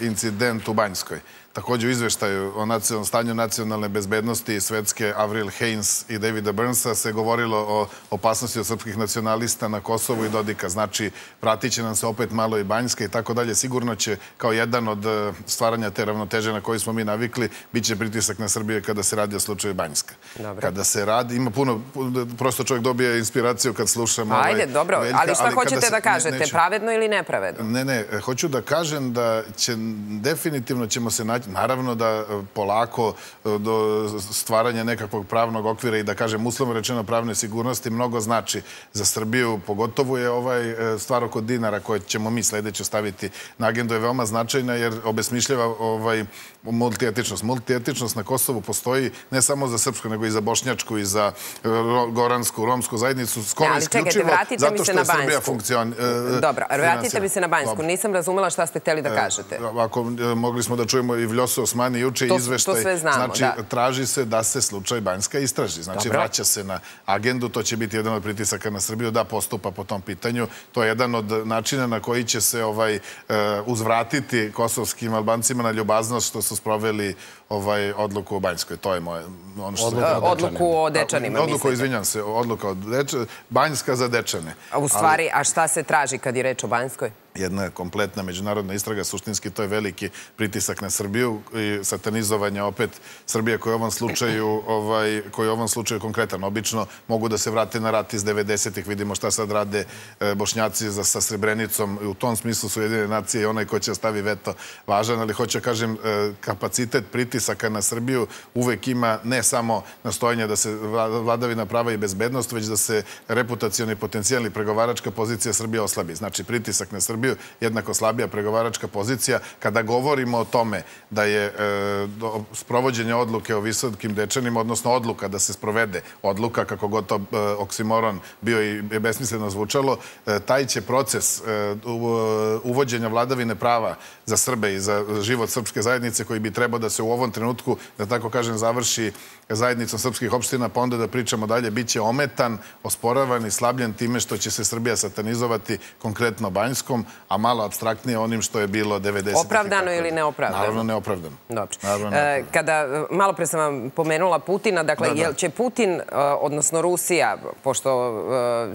incident u Banjskoj. Također u izveštaju o stanju nacionalne bezbednosti svetske Avril Haines i Davida Burnsa se govorilo o opasnosti od srpskih nacionalista na Kosovu i Dodika. Znači, vratit će nam se opet malo i Banjska i tako dalje. Sigurno će, kao jedan od stvaranja te ravnoteže na koju smo mi navikli, bit će pritisak na Srbiju kada se radi o slučaju Banjska. Kada se radi, ima puno, prosto čovjek dobije inspiraciju kad slušam... Ajde, dobro, ali šta hoćete da kažete? Pravedno ili nepravedno? Ne, ne, hoću da kažem da će, definitivno ćemo se naći. Naravno da polako do stvaranja nekakvog pravnog okvira i da kažem uslovno rečeno pravne sigurnosti mnogo znači za Srbiju, pogotovo je ovaj stvar oko dinara koje ćemo mi sljedeće staviti na agendu je veoma značajna jer obesmišljava multietičnost. Multietičnost na Kosovu postoji ne samo za srpsku nego i za bošnjačku i za goransku, romsku zajednicu skoro isključivo zato što je Srbija funkcionira. Dobro, vratite mi se na Banjsku. Nisam razumela šta ste hteli da kažete. Ako mogli smo da čujemo i Vljosu Osmani juče izveštaj. Znači, traži se da se slučaj Banjska istraži. Znači, vraća se na agendu. To će biti jedan od pritisaka na Srbiju da postupa po tom pitanju. To je jedan od načina na koji će se uzvratiti kosovskim Albancima na ljubaznost što su sproveli odluku o Banjskoj. To je moje... Odluku o Dečanima. Odluku, izvinjam se. Odluka o Dečanima. Banjska za Dečane. A u stvari, a šta se traži kad je reč o Banjskoj? Jedna kompletna međunarodna istraga, suštinski to je veliki pritisak na Srbiju i satanizovanje opet Srbije koji je u ovom slučaju konkretan. Obično mogu da se vrate na rat iz devedesetih, vidimo šta sad rade Bošnjaci sa Srebrenicom. U tom smislu su Ujedinjene nacije i onaj ko će stavi veto važan, ali hoću da kažem kapacitet pritisaka na Srbiju uvek ima ne samo nastojanje da se vladavina prava i bezbednost, već da se reputacioni potencijalni pregovaračka pozicija Srbije oslabi. Znači, pritisak na Srbiju jednako slabija pregovaračka pozicija. Kada govorimo o tome da je sprovođenje odluke o visokim Dečanima, odnosno odluka da se sprovede odluka, kako god to oksimoron bio i besmisleno zvučalo, taj će proces uvođenja vladavine prava za Srbe i za život srpske zajednice koji bi trebao da se u ovom trenutku, da tako kažem, završi zajednicom srpskih opština, pa onda da pričamo dalje, bit će ometan, osporavan i slabljen time što će se Srbija satanizovati, konkretno Banjskom, a malo abstraktnije onim što je bilo devedesetih. Opravdano ili neopravdano? Naravno neopravdano. Kada, malo pre sam vam pomenula Putina, dakle, jel će Putin, odnosno Rusija, pošto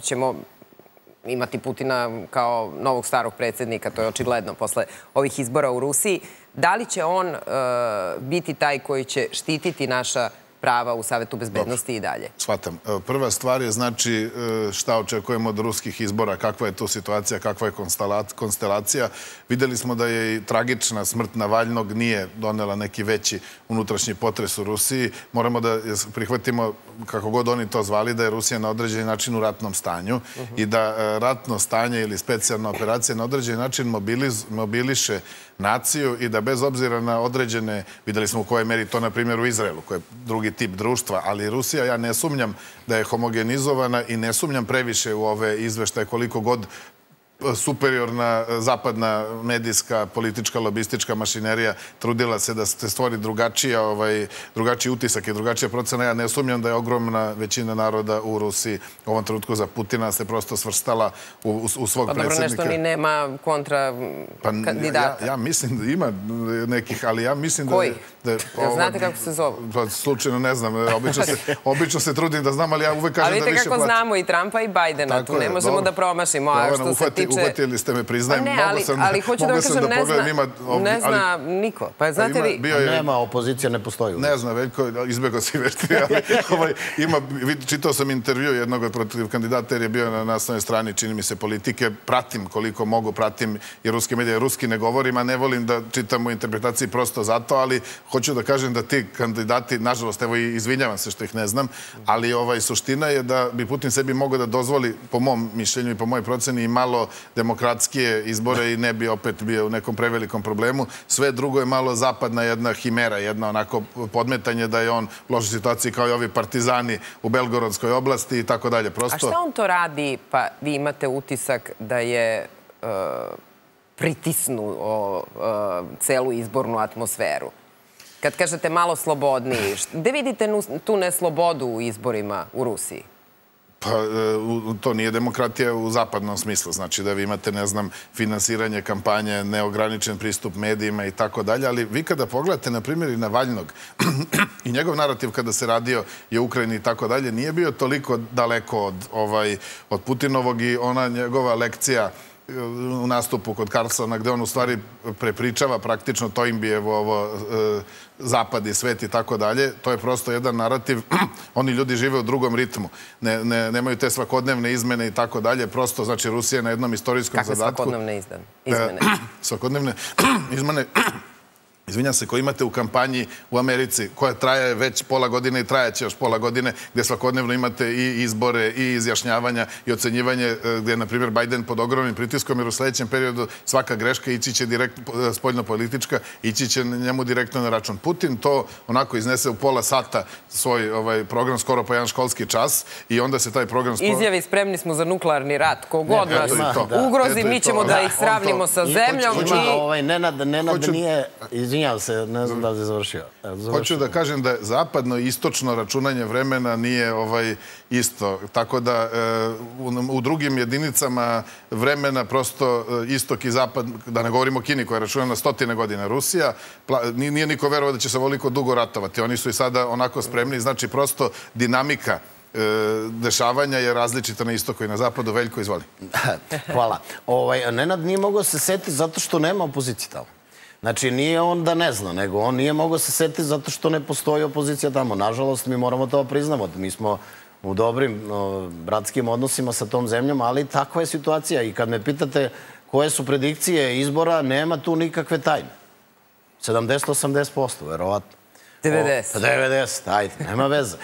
ćemo imati Putina kao novog starog predsjednika, to je očigledno posle ovih izbora u Rusiji, da li će on biti taj koji će štititi naša prava u Savetu bezbednosti i dalje? Shvatam. Prva stvar je znači šta očekujemo od ruskih izbora, kakva je tu situacija, kakva je konstelacija. Videli smo da je i tragična smrt Navalnog nije donela neki veći unutrašnji potres u Rusiji. Moramo da prihvatimo, kako god oni to zvali, da je Rusija na određeni način u ratnom stanju i da ratno stanje ili specijalna operacija na određeni način mobiliše naciju i da bez obzira na određene, videli smo u kojoj meri to na primjer u Izraelu, koji je drugi tip društva, ali Rusija, ja ne sumnjam da je homogenizovana i ne sumnjam previše u ove izveštaje koliko god superiorna zapadna medijska, politička, lobistička mašinerija trudila se da se stvori drugačiji utisak i drugačija procena. Ja ne sumnjam da je ogromna većina naroda u Rusiji u ovom trenutku za Putina se prosto svrstala u svog predsjednika. Pa dobro, nešto ni nema kontra kandidata. Ja mislim da ima nekih, ali ja mislim da... Koji? Znate kako se zove? Slučajno ne znam. Obično se trudim da znam, ali ja uvek kažem da više platim. Ali vidite kako znamo i Trumpa i Bajdena. Tu ne možemo da promašimo, a što se ti tiče... Uhvatili ste me, priznajem. Ne, ali, sam, ali hoću da vam kažem, da ne, pogledam, zna, ovdje, ne zna ali, niko. Pa znate ima, vi... Je, nema, opozicija ne postoji. Uvijek. Ne zna, Veljko, izbjegao si već ti, ali ovaj, ima, čitao sam intervju jednog protiv kandidata, jer je bio na naslovnoj strani, čini mi se, Politike. Pratim koliko mogu, pratim i ruske medije. Ruski ne govorim, a ne volim da čitam u interpretaciji prosto zato, ali hoću da kažem da ti kandidati, nažalost, evo i izvinjavam se što ih ne znam, ali ovaj, suština je da bi Putin sebi mogao da dozvoli, po mom mišljenju i po mojoj proceni, i malo demokratskije izbore i ne bi opet bio u nekom prevelikom problemu. Sve drugo je malo zapadna jedna himera, jedna onako podmetanje da je on u lošoj situaciji kao i ovi partizani u Belgorodskoj oblasti i tako dalje. A šta on to radi? Pa vi imate utisak da je e, pritisnuo e, celu izbornu atmosferu. Kad kažete malo slobodniji, gde vidite tu neslobodu u izborima u Rusiji? Pa to nije demokratija u zapadnom smislu. Znači da vi imate, ne znam, finansiranje kampanje, neograničen pristup medijima i tako dalje, ali vi kada pogledate, na primjer, i Navalnog i njegov narativ kada se radio je Ukrajini i tako dalje, nije bio toliko daleko od Putinovog i ona njegova lekcija u nastupu kod Karlsona, gde on u stvari prepričava praktično Toynbijevo ovo zapad i svet i tako dalje. To je prosto jedan narativ. Oni ljudi žive u drugom ritmu. Nemaju te svakodnevne izmene i tako dalje. Prosto, znači, Rusija je na jednom istorijskom zadatku. Kakve svakodnevne izmene? Svakodnevne izmene, izvinjam se, koje imate u kampanji u Americi, koja traje već pola godine i trajaće još pola godine, gdje svakodnevno imate i izbore, i izjašnjavanja, i ocenjivanje, gdje je, na primjer, Biden pod ogromnim pritiskom, jer u sljedećem periodu svaka greška ići će spoljno-politička, ići će njemu direktno na račun. Putin to onako iznese u pola sata svoj program, skoro pa jedan školski čas, i onda se taj program... Izjavi, spremni smo za nuklearni rat, kogod nas ugrozi, mi ćemo da ih sravnimo sa zemljom i... Nenad nije... Izvinjavam se, ne znam da li je završio. Hoću da kažem da zapadno i istočno računanje vremena nije isto. Tako da u drugim jedinicama vremena prosto istok i zapad, da ne govorimo o Kini koja je računana stotine godina, Rusija, nije niko verovao da će se ovoliko dugo ratovati. Oni su i sada onako spremni. Znači prosto dinamika dešavanja je različita na istoku i na zapadu. Veljko, izvoli. Hvala. Nenad nije mogao se setiti zato što nema opozicije tamo. Znači, nije on da ne zna, nego on nije mogao se setiti zato što ne postoji opozicija tamo. Nažalost, mi moramo to priznamo. Mi smo u dobrim bratskim odnosima sa tom zemljom, ali takva je situacija. I kad me pitate koje su predikcije izbora, nema tu nikakve tajne. sedamdeset do osamdeset posto, verovatno. devedeset. devedeset, ajde, nema veze.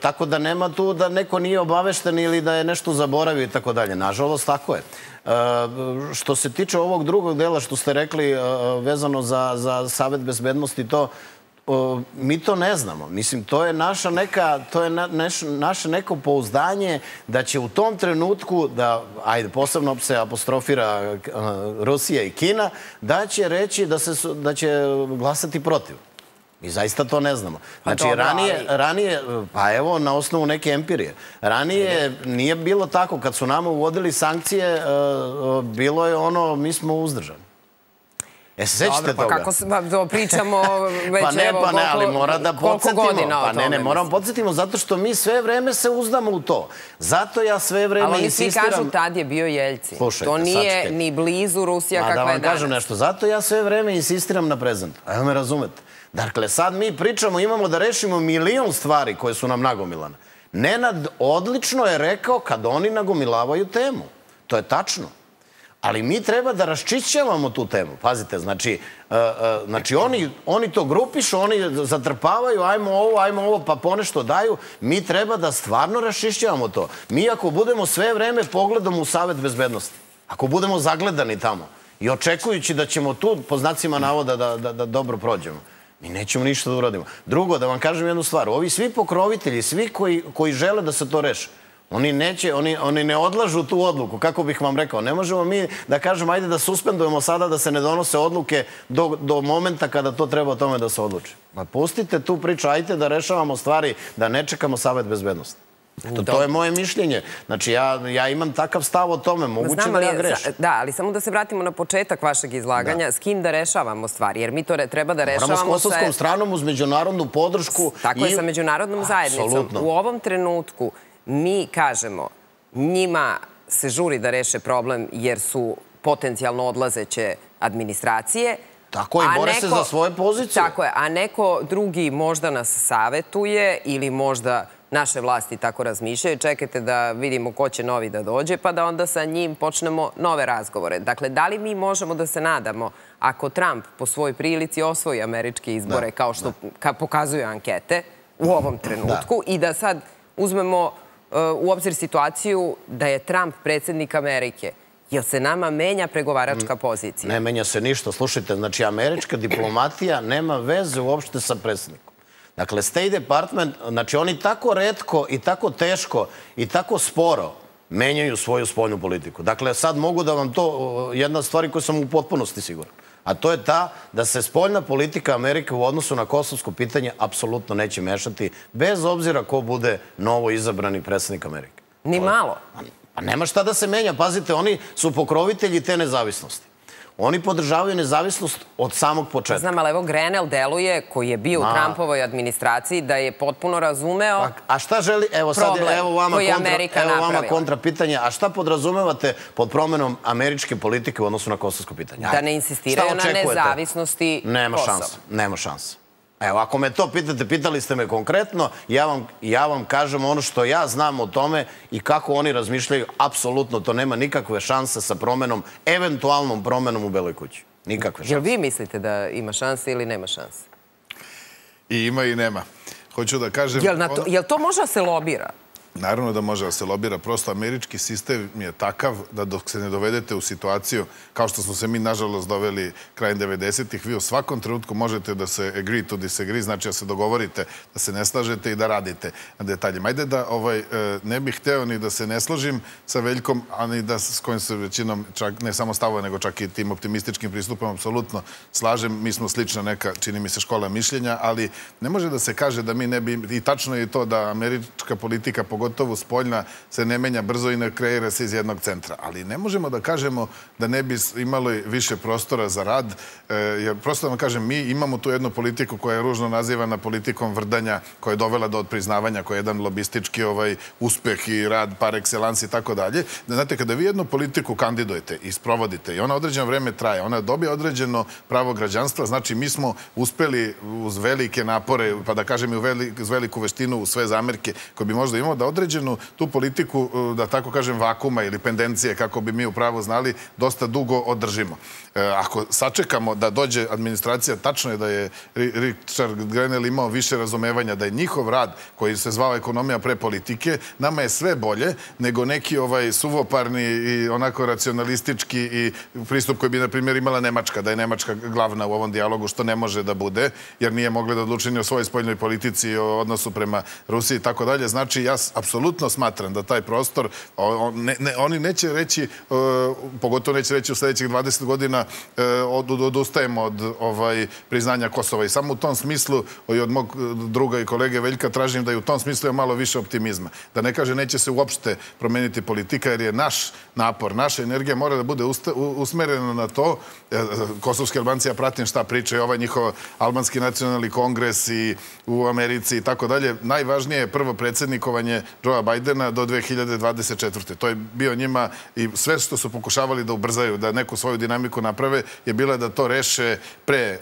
Tako da nema tu da neko nije obavešten ili da je nešto zaboravio i tako dalje. Nažalost, tako je. Što se tiče ovog drugog dela što ste rekli vezano za Savet bezbednosti, mi to ne znamo. Mislim, to je naše neko pouzdanje da će u tom trenutku, ajde, posebno se apostrofira Rusija i Kina, da će reći da će glasati protiv. Mi zaista to ne znamo. Znači, ranije, pa evo, na osnovu neke empirije, ranije nije bilo tako. Kad su nama uvodili sankcije, bilo je ono, mi smo uzdržani. E, se sećate toga? Pa kako pričamo već, evo, koliko godina o tome? Pa ne, ne, moramo podsjetimo, zato što mi sve vreme se uzdamo u to. Zato ja sve vreme insistiram... Ali svi kažu, tad je bio Jeljcin. To nije ni blizu Rusija kakva je danas. Da vam kažem nešto, zato ja sve vreme insistiram na prezent. Evo me razumete. Dakle, sad mi pričamo, imamo da rešimo milion stvari koje su nam nagomilane. Nenad odlično je rekao kad oni nagomilavaju temu. To je tačno. Ali mi treba da raščišćavamo tu temu. Pazite, znači, oni to grupišu, oni zatrpavaju, ajmo ovo, ajmo ovo, pa ponešto daju. Mi treba da stvarno raščišćavamo to. Mi ako budemo sve vreme pogledom u Savet bezbednosti, ako budemo zagledani tamo i očekujući da ćemo tu, po znacima navoda, da dobro prođemo, mi nećemo ništa da uradimo. Drugo, da vam kažem jednu stvar. Ovi svi pokrovitelji, svi koji žele da se to reše, oni ne odlažu tu odluku. Kako bih vam rekao, ne možemo mi da kažemo ajde da suspendujemo sada, da se ne donose odluke do momenta kada to treba o tome da se odluči. Ma pustite tu priču, ajde da rešavamo stvari, da ne čekamo Savet bezbednosti. To je moje mišljenje. Znači, ja imam takav stav o tome. Moguće da ja grešim. Da, ali samo da se vratimo na početak vašeg izlaganja. S kim da rešavamo stvari? Jer mi to treba da rešavamo... Moramo s kosovskom stranom uz međunarodnu podršku. Tako je, sa međunarodnom zajednicom. U ovom trenutku mi kažemo njima se žuri da reše problem jer su potencijalno odlazeće administracije. Tako je, bore se za svoje pozicije. Tako je, a neko drugi možda nas savetuje ili možda naše vlasti tako razmišljaju. Čekajte da vidimo ko će novi da dođe, pa da onda sa njim počnemo nove razgovore. Dakle, da li mi možemo da se nadamo ako Trump po svojoj prilici osvoji američke izbore, kao što pokazuju ankete u ovom trenutku, i da sad uzmemo u obzir situaciju da je Trump predsjednik Amerike, jel se nama menja pregovaračka pozicija? Ne menja se ništa. Slušajte, znači američka diplomatija nema veze uopšte sa predsjednikom. Dakle, State Department, znači oni tako retko i tako teško i tako sporo menjaju svoju spoljnu politiku. Dakle, sad mogu da vam to, jedna stvar koju sam u potpunosti siguran, a to je ta da se spoljna politika Amerike u odnosu na kosovsko pitanje apsolutno neće mešati, bez obzira ko bude novo izabrani predsjednik Amerike. Ni malo. Pa nema šta da se menja. Pazite, oni su pokrovitelji te nezavisnosti. Oni podržavaju nezavisnost od samog početka. Znam, ali evo Grenell deluje, koji je bio u Trumpovoj administraciji, da je potpuno razumeo. A šta želi? Evo sad, evo vama kontra pitanje. A šta podrazumevate pod promenom američke politike u odnosu na kosovsko pitanje? Da ne insistiraju na nezavisnosti Kosova. Nema šanse, nema šanse. Evo, ako me to pitate, pitali ste me konkretno, ja vam kažem ono što ja znam o tome i kako oni razmišljaju, apsolutno to nema nikakve šanse sa promenom, eventualnom promenom u Beloj kući. Nikakve šanse. Jel vi mislite da ima šanse ili nema šanse? I ima i nema. Hoću da kažem... Jel to može da se lobira? Naravno da može da se lobira. Prosto američki sistem je takav da dok se ne dovedete u situaciju, kao što smo se mi nažalost doveli krajem devedesetih, vi u svakom trenutku možete da se agree to disagree, znači da se dogovorite, da se ne slažete i da radite na detaljima. Ajde da ne bih hteo ni da se ne složim sa Veljkom, a ni da s kojim se većinom, ne samo stavove, nego čak i tim optimističkim pristupom, apsolutno slažem. Mi smo slična neka, čini mi se, škola mišljenja, ali ne može da se kaže da mi ne bi... I tačno je to da američka politika, gotovo spoljna, se ne menja brzo i ne kreira se iz jednog centra. Ali ne možemo da kažemo da ne bi imalo više prostora za rad. Prosto vam kažem, mi imamo tu jednu politiku koja je ružno nazivana politikom vrdanja, koja je dovela do odpriznavanja, koja je jedan lobistički uspeh i rad par excellence i tako dalje. Znate, kada vi jednu politiku kandidujete i sprovodite i ona određeno vreme traje, ona dobija određeno pravo građanstva, znači mi smo uspeli uz velike napore, pa da kažem i uz veliku veštinu, uz sve zamerke koje bi možda imao, da određenu tu politiku, da tako kažem, vakuma ili pendencije, kako bi mi upravo znali, dosta dugo održimo. Ako sačekamo da dođe administracija, tačno je da je Richard Grenell imao više razumevanja, da je njihov rad, koji se zvao ekonomija pre politike, nama je sve bolje nego neki suvoparni i onako racionalistički i pristup koji bi, na primjer, imala Nemačka, da je Nemačka glavna u ovom dijalogu, što ne može da bude, jer nije mogla da odluči ni o svojoj spoljnoj politici, o odnosu prema Rusiji i tako dalje. Znači, ja apsolutno smatram da taj prostor, oni neće reći, pogotovo neće reći u sljedećih dvadeset godina, odustajemo od priznanja Kosova. I samo u tom smislu, i od mog druga i kolege Veljka, tražim da i u tom smislu je malo više optimizma. Da ne kaže, neće se uopšte promeniti politika, jer je naš napor, naša energija mora da bude usmerena na to. Kosovski Albanci, ja pratim šta priča i ovaj njihov Albanski nacionalni kongres i u Americi i tako dalje. Najvažnije je prvo predsjednikovanje Joea Bidena do dve hiljade dvadeset četvrte. To je bio njima i sve što su pokušavali da ubrzaju, da neku svoju dinamiku naprave, je bila da to reše pre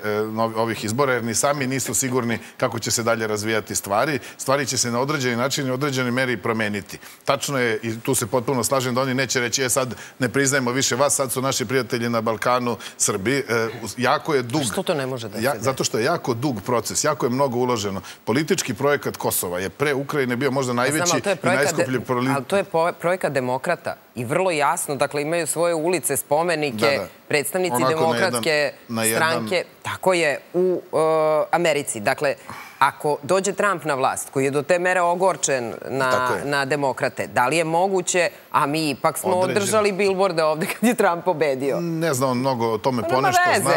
ovih izbora, jer ni sami nisu sigurni kako će se dalje razvijati stvari. Stvari će se na određeni način i određeni meri promeniti. Tačno je, i tu se potpuno slažem, da oni neće reći, e sad ne priznajemo više vas, sad su naši prijatelji na Balkanu, Srbi. Jako je dug. Što to ne može da se desi? Zato što je jako dug proces, jako je mnogo uloženo. Politički projekat Kosova je pre Ukrajine bio možda najveći. Ali to je projekat demokrata i vrlo jasno, dakle imaju svoje ulice, spomenike, predstavnici demokratske stranke, tako je, u Americi. Dakle, ako dođe Trump na vlast, koji je do te mere ogorčen na demokrate, da li je moguće, a mi ipak smo održali bilborde ovdje kad je Trump pobedio? Ne znam, mnogo o tome ponešto zna.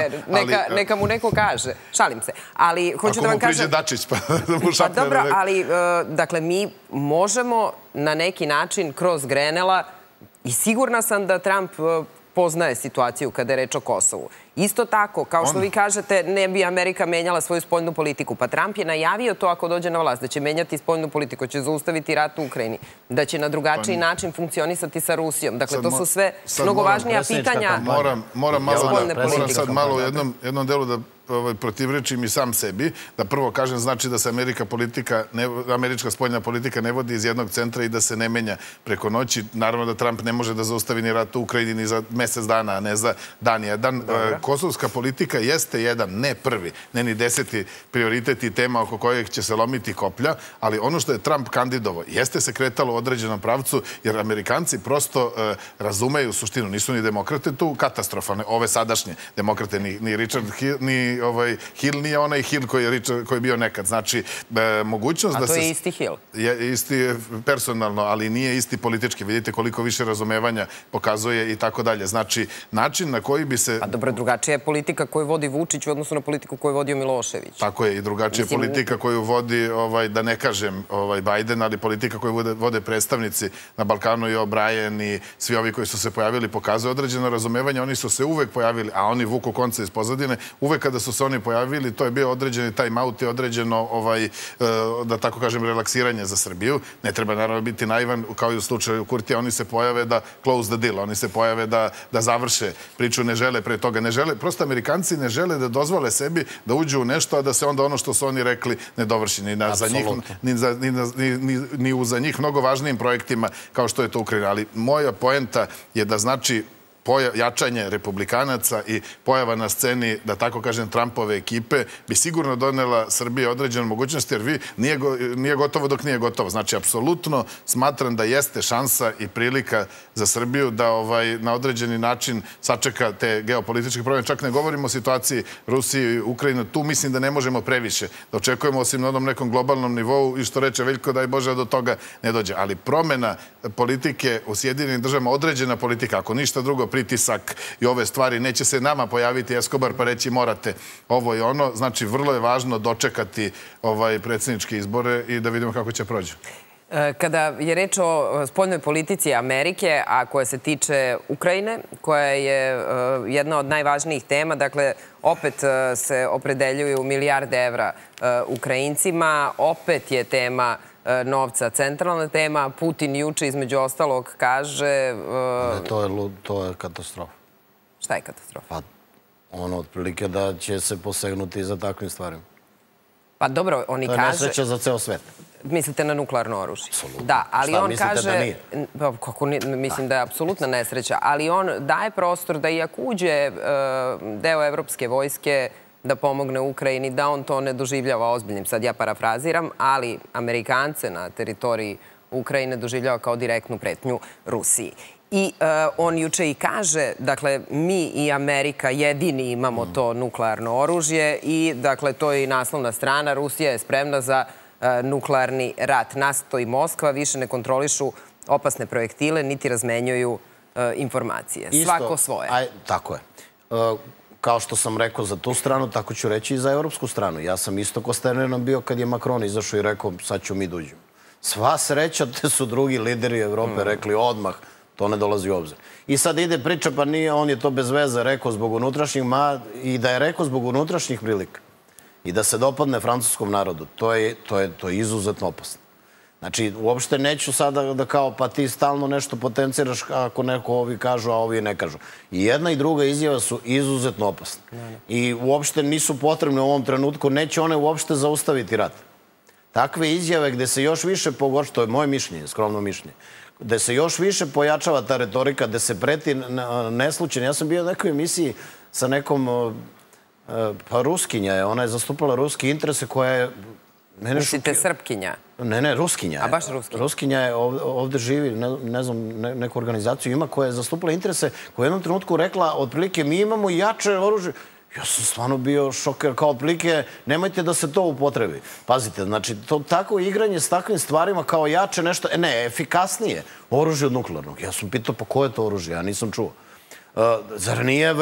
Neka mu neko kaže, šalim se. Ako mu priđe Dačić, pa mu šapne. Dobro, ali, dakle, mi možemo na neki način kroz Grenella, i sigurna sam da Trump poznaje situaciju kada je reč o Kosovu, Isto tako, kao što vi kažete, ne bi Amerika menjala svoju spoljnu politiku. Pa Trump je najavio to ako dođe na vlast, da će menjati spoljnu politiku, će zaustaviti rat u Ukrajini, da će na drugačiji način funkcionisati sa Rusijom. Dakle, to su sve mnogo važnija pitanja. Moram sad malo u jednom delu da protivrečim i sam sebi, da prvo kažem znači da se američka spoljna politika ne vodi iz jednog centra i da se ne menja preko noći. Naravno da Trump ne može da zaustavi ni rat u Ukrajini ni za mesec dana, a ne za dan jedan. Kosovska politika jeste jedan, ne prvi, ne ni deseti prioritet i tema oko kojeg će se lomiti koplja, ali ono što je Trump kandidovao jeste se kretalo u određenom pravcu, jer Amerikanci prosto razumeju suštinu. Nisu ni demokrate tu katastrofalne, ove sadašnje demokrate, ni Richard Hill, ni Hill nije onaj Hill koji je bio nekad. Znači, mogućnost da se... A to je isti Hill. Isti personalno, ali nije isti politički. Vidite koliko više razumevanja pokazuje i tako dalje. Znači, način na koji bi se... A dobro, drugačija je politika koju vodi Vučić u odnosu na politiku koju je vodio Milošević. Tako je, i drugačija je politika koju vodi, da ne kažem, Biden, ali politika koju vode predstavnici na Balkanu i O'Brien i svi ovi koji su se pojavili pokazuje određeno razumevanje. Oni su se uvek pojavili, a oni vuku konce iz pozadine, uvek kada su se oni pojavili, to je bio određeni time out i određeno, da tako kažem, relaksiranje za Srbiju. Ne treba naravno biti naivan, kao i u slučaju Kurtija, oni se pojave da close the deal, oni se pojave da završe priču, ne žele pre toga, ne žele, prosto Amerikanci ne žele da dozvole sebi da uđu u nešto, a da se onda ono što su oni rekli ne dovrši. Ni u za njih mnogo važnijim projektima kao što je to Ukrajina. Ali moja poenta je da znači jačanje republikanaca i pojava na sceni, da tako kažem, Trumpove ekipe bi sigurno donela Srbiji određenu mogućnost, jer vi nije gotovo dok nije gotovo. Znači, apsolutno smatram da jeste šansa i prilika za Srbiju da na određeni način sačeka te geopolitičke probleme. Čak ne govorimo o situaciji Rusije i Ukrajine. Tu mislim da ne možemo previše da očekujemo, osim na onom nekom globalnom nivou i što reče Veljko, daj Bože, do toga ne dođe. Ali promjena politike u Sjedinjenim Državama, određena politika, ako ništa drugo, pritisak i ove stvari. Neće se nama pojaviti Eskobar pa reći morate ovo i ono. Znači, vrlo je važno dočekati predsjedničke izbore i da vidimo kako će prođe. Kada je reč o spoljnoj politici Amerike, a koja se tiče Ukrajine, koja je jedna od najvažnijih tema, dakle, opet se opredeljuju milijarde evra Ukrajincima, opet je tema novca centralna tema. Putin juče, između ostalog, kaže... To je katastrofa. Šta je katastrofa? Pa ono, otprilike da će se posegnuti za takvim stvarima. Pa dobro, oni kaže... To je nesreća za ceo svet. Mislite na nuklearno oružje? Apsolutno. Da, ali on kaže... Mislim da je apsolutna nesreća, ali on daje prostor da iako uđe deo evropske vojske da pomogne Ukrajini, da on to ne doživljava ozbiljnim. Sad ja parafraziram, ali Amerikance na teritoriji Ukrajine doživljava kao direktnu pretnju Rusiji. I on juče i kaže, dakle, mi i Amerika jedini imamo to nuklearno oružje i, dakle, to je i naslovna strana. Rusija je spremna za nuklearni rat. NATO i Moskva više ne kontrolišu opasne projektile, niti razmenjuju informacije. Svako svoje. Tako je. Kao što sam rekao za tu stranu, tako ću reći i za evropsku stranu. Ja sam isto konsterniran bio kad je Macron izašao i rekao sad ću mi da uđemo. Sva sreća te su drugi lideri Evrope rekli odmah, to ne dolazi u obzir. I sad ide priča, pa nije, on je to bez veze rekao zbog unutrašnjih, ma i da je rekao zbog unutrašnjih prilika i da se dopadne francuskom narodu, to je izuzetno opasno. Znači, uopšte neću sada da kao, pa ti stalno nešto potenciraš ako neko ovi kažu, a ovi ne kažu. I jedna i druga izjava su izuzetno opasne. I uopšte nisu potrebne u ovom trenutku, neće one uopšte zaustaviti rat. Takve izjave gde se još više pogoršava, to je moje mišljenje, skromno mišljenje, gde se još više pojačava ta retorika, gde se preti neslučajno. Ja sam bio u nekoj emisiji sa nekom, pa Ruskinja je, ona je zastupala ruski interese koja je... Mislite Srpkinja? Ne, ne, Ruskinja je. A baš Ruskinja? Ruskinja je ovdje živi, ne znam, neku organizaciju ima koja je zastupala interese, koja je u jednom trenutku rekla, otprilike, mi imamo jače oružje. Ja sam stvarno bio šoker, kao otprilike, nemojte da se to upotrebi. Pazite, znači, tako igranje s takvim stvarima kao jače nešto, ne, efikasnije, oružje od nuklearnog. Ja sam pitao, pa koje je to oružje? Ja nisam čuo. Zar nije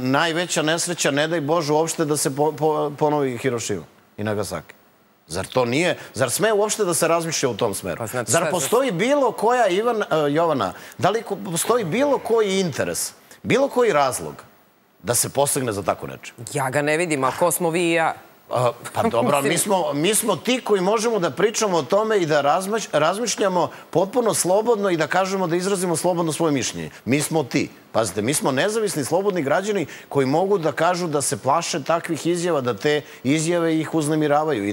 najveća nesreća, ne daj Bože, uopšte da se ponovi Hirošima i Nagasaki? Zar to nije? Zar sme uopšte da se razmišlja u tom smeru? Zar postoji bilo koja, Jovana, da li postoji bilo koji interes, bilo koji razlog da se posegne za tako nečem. Ja ga ne vidim, a ko smo vi i ja? Pa dobro, mi smo ti koji možemo da pričamo o tome i da razmišljamo potpuno slobodno i da kažemo da izrazimo slobodno svoje mišljenje. Mi smo ti. Pazite, mi smo nezavisni, slobodni građani koji mogu da kažu da se plaše takvih izjava, da te izjave ih uznemiravaju i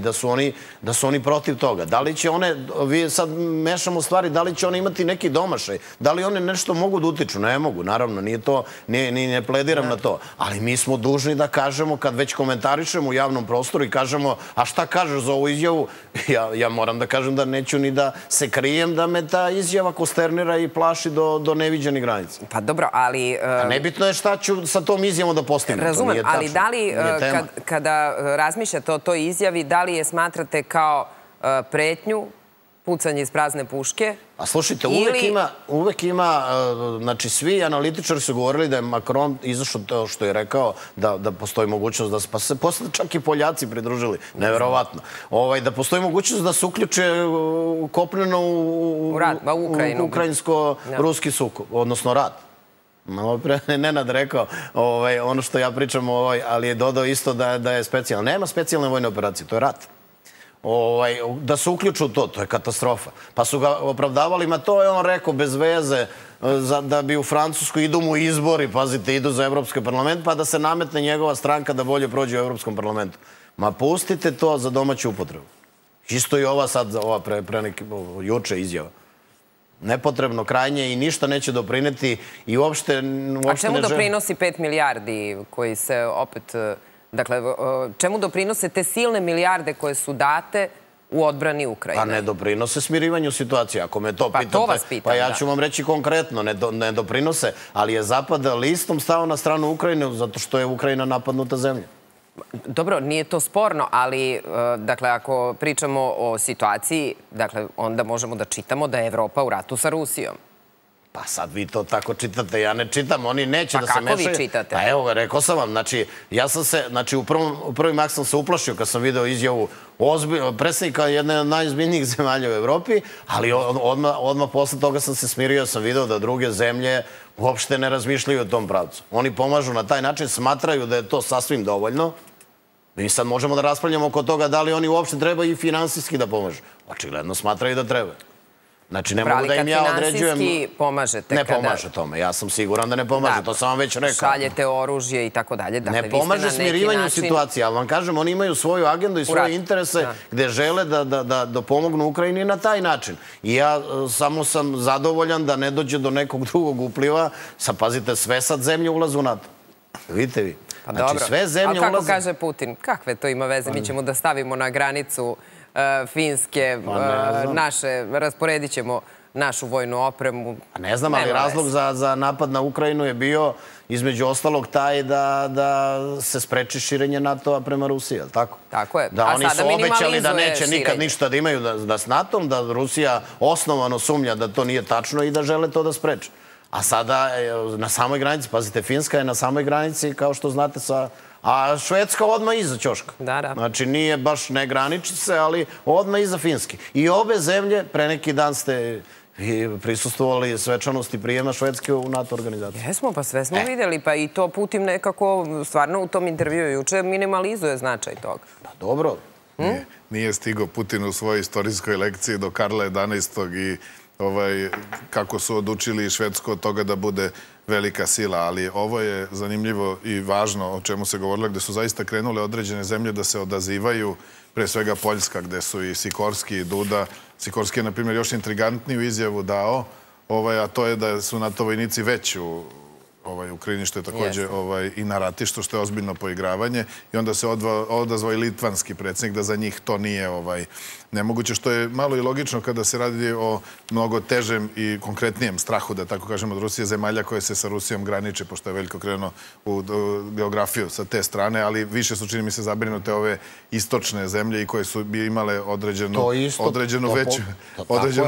da su oni protiv toga. Da li će one, vi sad mešamo stvari, da li će one imati neki domašaj? Da li one nešto mogu da utiču? Ne mogu, naravno, nije to, ne plediram na to. Ali mi smo dužni da kažemo, kad već komentarišemo u javnom prostoru i kažemo, a šta kažeš za ovu izjavu? Ja moram da kažem da neću ni da se krijem da me ta izjava konsternira i plaši do neviđenih granica. Pa dobro, a nebitno je šta ću sa tom izjavom da postignem. Razumem, ali da li, kada razmišljate o toj izjavi, da li je smatrate kao pretnju, pucanje iz prazne puške? A slušajte, uvek ima, znači svi analitičari su govorili da je Macron izašao to što je rekao, da postoji mogućnost da se, pa se posle čak i Poljaci pridružili, neverovatno, da postoji mogućnost da se uključe kopneno u ukrajinsko-ruski sukob, odnosno rat. Malo pre je Nenad rekao ono što ja pričam, ali je dodao isto da je specijalno. Nema specijalne vojne operacije, to je rat. Da se uključu u to, to je katastrofa. Pa su ga opravdavali, ma to je on rekao, bez veze, da bi u Francusku idu mu izbori, pazite, idu za Evropski parlament, pa da se nametne njegova stranka da bolje prođe u Evropskom parlamentu. Ma pustite to za domaću upotrebu. Isto i ova sad, ova pre neki juče izjava. Nepotrebno krajnje i ništa neće doprineti i uopšte ne žele... A čemu doprinosi pet milijardi koji se opet... Dakle, čemu doprinose te silne milijarde koje su date u odbrani Ukrajine? Pa ne doprinose smirivanju situacije, ako me to pitate. Pa ja ću vam reći konkretno, ne doprinose, ali je Zapad listom stao na stranu Ukrajine zato što je Ukrajina napadnuta zemlja. Dobro, nije to sporno, ali dakle, ako pričamo o situaciji, dakle, onda možemo da čitamo da je Evropa u ratu sa Rusijom. Pa sad vi to tako čitate, ja ne čitam, oni neće da se mešaju. Pa kako vi čitate? Pa evo, rekao sam vam, znači, ja sam se, znači, u prvi mak sam se uplašio kad sam video izjavu predsjednika jedne od najozbiljnijih zemalja u Evropi, ali odmah posle toga sam se smirio, sam video da druge zemlje uopšte ne razmišljaju o tom pravcu. Oni pomažu na taj način, smatraju da je to sasvim dovoljno. I sad možemo da raspravljamo oko toga da li oni uopšte treba i finansijski da pomažu. Očigledno smatraju da treba. Znači, ne mogu da im ja određujem... Ne pomaže tome, ja sam siguran da ne pomaže, to sam vam već rekao. Šaljete oružje i tako dalje. Ne pomaže smirivanju situacije, ali vam kažem, oni imaju svoju agendu i svoje interese gde žele da pomognu Ukrajini na taj način. I ja samo sam zadovoljan da ne dođe do nekog drugog upliva. Sad, pazite, sve sad zemlje ulaze u NATO. Vidite vi. Pa dobro, ali kako kaže Putin, kakve to ima veze, mi ćemo da stavimo na granicu... Finske, naše, rasporedit ćemo našu vojnu opremu. Ne znam, ali razlog za napad na Ukrajinu je bio, između ostalog, taj da se spreči širenje NATO-a prema Rusiji, ali tako? Tako je. Da oni su obećali da neće nikad ništa da imaju s NATO-om, da Rusija osnovano sumnja da to nije tačno i da žele to da spreče. A sada na samoj granici, pazite, Finska je na samoj granici, kao što znate, sa... A Švedska odmah iza ćoška. Znači, nije baš ne graniči se, ali odmah iza Finske. I obe zemlje, pre neki dan ste prisustvovali svečanosti prijema Švedske u NATO organizaciju. Jesmo, pa sve smo vidjeli. Pa i to Putin nekako, stvarno u tom intervjuu juče, minimalizuje značaj toga. Pa dobro. Nije stigao Putin u svojoj istorijskoj lekciji do Karla jedanaestog i kako su odučili Švedsku od toga da bude velika sila, ali ovo je zanimljivo i važno o čemu se govorilo, gde su zaista krenule određene zemlje da se odazivaju, pre svega Poljska, gde su i Sikorski i Duda. Sikorski je, na primjer, još intrigantniju izjavu dao, a to je da su NATO vojnici već u Ukrajini, što je također i na ratištu, što je ozbiljno poigravanje. I onda se odazvao i litvanski predsjednik da za njih to nije nemoguće, što je malo i logično kada se radi o mnogo težem i konkretnijem strahu, da tako kažem, od Rusije, zemalja koje se sa Rusijom graniče, pošto je veliko krenuo u geografiju sa te strane, ali više su, čini mi se, zabrinute ove istočne zemlje i koje su imale određenu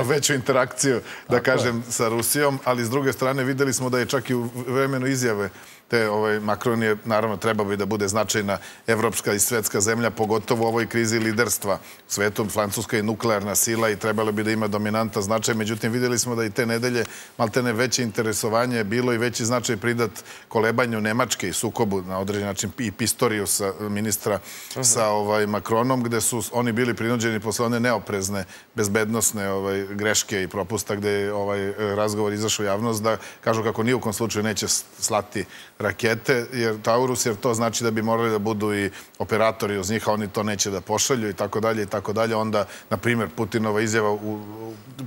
veću interakciju, da kažem, sa Rusijom, ali s druge strane videli smo da je čak i u vremenu izjave te ovaj, Macron je, naravno, trebao bi da bude značajna evropska i svetska zemlja, pogotovo u ovoj krizi liderstva. Svetom Francuska je nuklearna sila i trebalo bi da ima dominantan značaj. Međutim, vidjeli smo da i te nedelje maltene veće interesovanje je bilo i veći značaj pridat kolebanju Nemačke i sukobu na određen način i pistoriju sa ministra Aha. sa ovaj, Macronom, gde su oni bili prinuđeni posle one neoprezne, bezbednosne ovaj, greške i propusta gde je ovaj, razgovor izašao javnost da kažu kako ni u kom slučaju neće slati rakete, jer Taurus, jer to znači da bi morali da budu i operatori uz njih, a oni to neće da pošalju i tako dalje i tako dalje. Onda, na primjer, Putinova izjava u,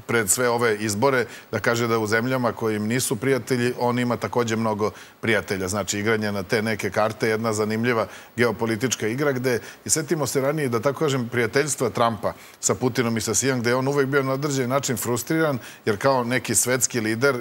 pred sve ove izbore da kaže da u zemljama kojim nisu prijatelji, on ima također mnogo prijatelja. Znači, igranje na te neke karte, jedna zanimljiva geopolitička igra gde, i setimo se ranije, da tako kažem, prijateljstva Trumpa sa Putinom i sa Sijem, gde je on uvek bio na određen način frustriran, jer kao neki svetski lider,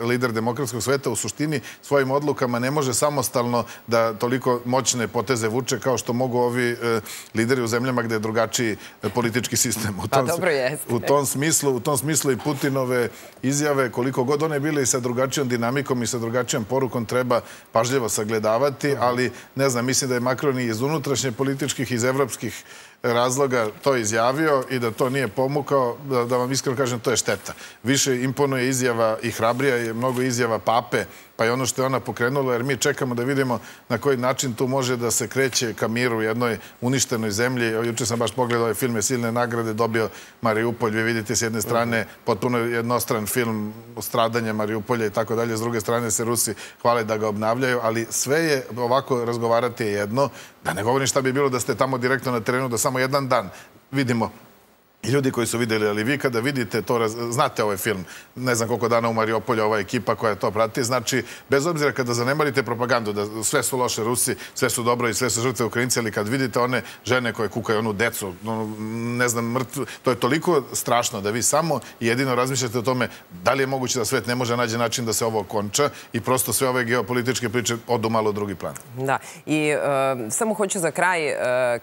lider demokratskog sveta, u suštini svojim odlukama ne može samostalno da toliko moćne poteze vuče kao što mogu ovi e, lideri u zemljama gdje je drugačiji e, politički sistem. U tom, pa dobro jeste. U tom smislu, u tom smislu i Putinove izjave, koliko god one bile i sa drugačijom dinamikom i sa drugačijom porukom, treba pažljivo sagledavati, ali ne znam, mislim da je Macron i iz unutrašnje političkih, iz evropskih razloga to izjavio i da to nije pomukao, da, da vam iskreno kažem, to je šteta. Više imponuje izjava i hrabrija je mnogo izjava pape, pa je ono što je ona pokrenula, jer mi čekamo da vidimo na koji način tu može da se kreće ka miru u jednoj uništenoj zemlji. Juče sam baš pogledao ovaj film, Silne nagrade, dobio Mariupolj. Vi vidite s jedne strane potpuno jednostran film o stradanju Mariupolja i tako dalje, s druge strane se Rusi hvale da ga obnavljaju, ali sve je ovako, razgovarati je jedno, da ne govorim šta bi bilo da ste tamo direktno na terenu, da samo jedan dan vidimo. I ljudi koji su vidjeli, ali vi kada vidite to, znate ovaj film, ne znam koliko dana u Mariupolju, ova ekipa koja to prati, znači, bez obzira kada zanemarite propagandu, da sve su loše Rusi, sve su dobro i sve su žrtve Ukrajinci, ali kad vidite one žene koje kukaju, onu decu, ne znam, mrtvu, to je toliko strašno da vi samo jedino razmišljate o tome da li je moguće da svet ne može naći način da se ovo okonča i prosto sve ove geopolitičke priče odu malo u drugi plan. Da, i samo hoću za kraj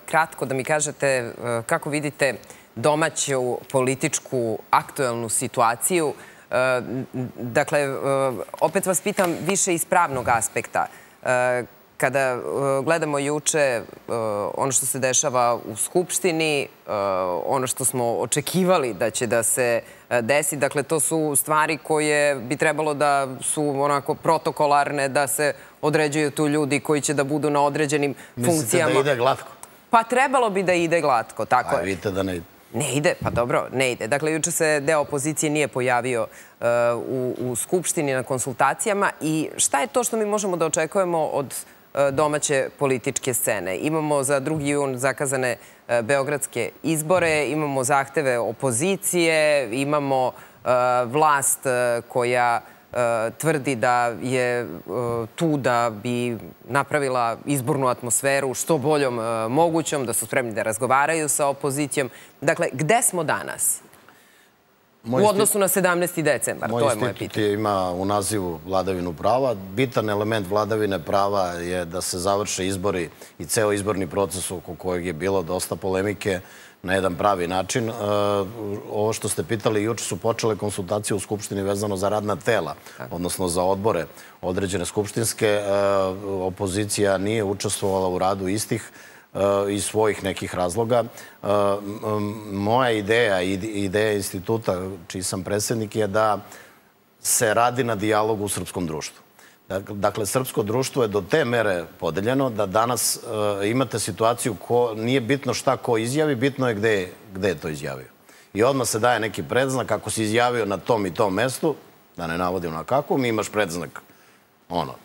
kratko da mi kažete kako vidite domaću političku aktuelnu situaciju. Dakle, opet vas pitam više iz pravnog aspekta. Kada gledamo juče ono što se dešava u Skupštini, ono što smo očekivali da će da se desi, dakle, to su stvari koje bi trebalo da su onako protokolarne, da se određuju tu ljudi koji će da budu na određenim funkcijama. Mislite da ide glatko? Pa trebalo bi da ide glatko, tako je. A vidite da ne ide. Ne ide, pa dobro, ne ide. Dakle, juče se deo opozicije nije pojavio uh, u, u Skupštini na konsultacijama. I šta je to što mi možemo da očekujemo od uh, domaće političke scene? Imamo za drugi jun zakazane uh, beogradske izbore, imamo zahteve opozicije, imamo uh, vlast uh, koja uh, tvrdi da je uh, tu da bi napravila izbornu atmosferu što boljom uh, mogućom, da su spremni da razgovaraju sa opozicijom. Dakle, gde smo danas u odnosu na sedamnaesti decembar? To je moje pitanje. Moj institut ima u nazivu vladavinu prava. Bitan element vladavine prava je da se završe izbori i ceo izborni proces oko kojeg je bilo dosta polemike na jedan pravi način. Ovo što ste pitali, juče su počele konsultacije u Skupštini vezano za radna tela, odnosno za odbore određene skupštinske. Opozicija nije učestvovala u radu istih iz svojih nekih razloga. Moja ideja i ideja instituta, čiji sam predsjednik, je da se radi na dijalogu u srpskom društvu. Dakle, srpsko društvo je do te mere podeljeno da danas imate situaciju ko nije bitno šta ko izjavi, bitno je gde je to izjavio. I odmah se daje neki predznak, ako si izjavio na tom i tom mestu, da ne navodim na kakvom, imaš predznak ono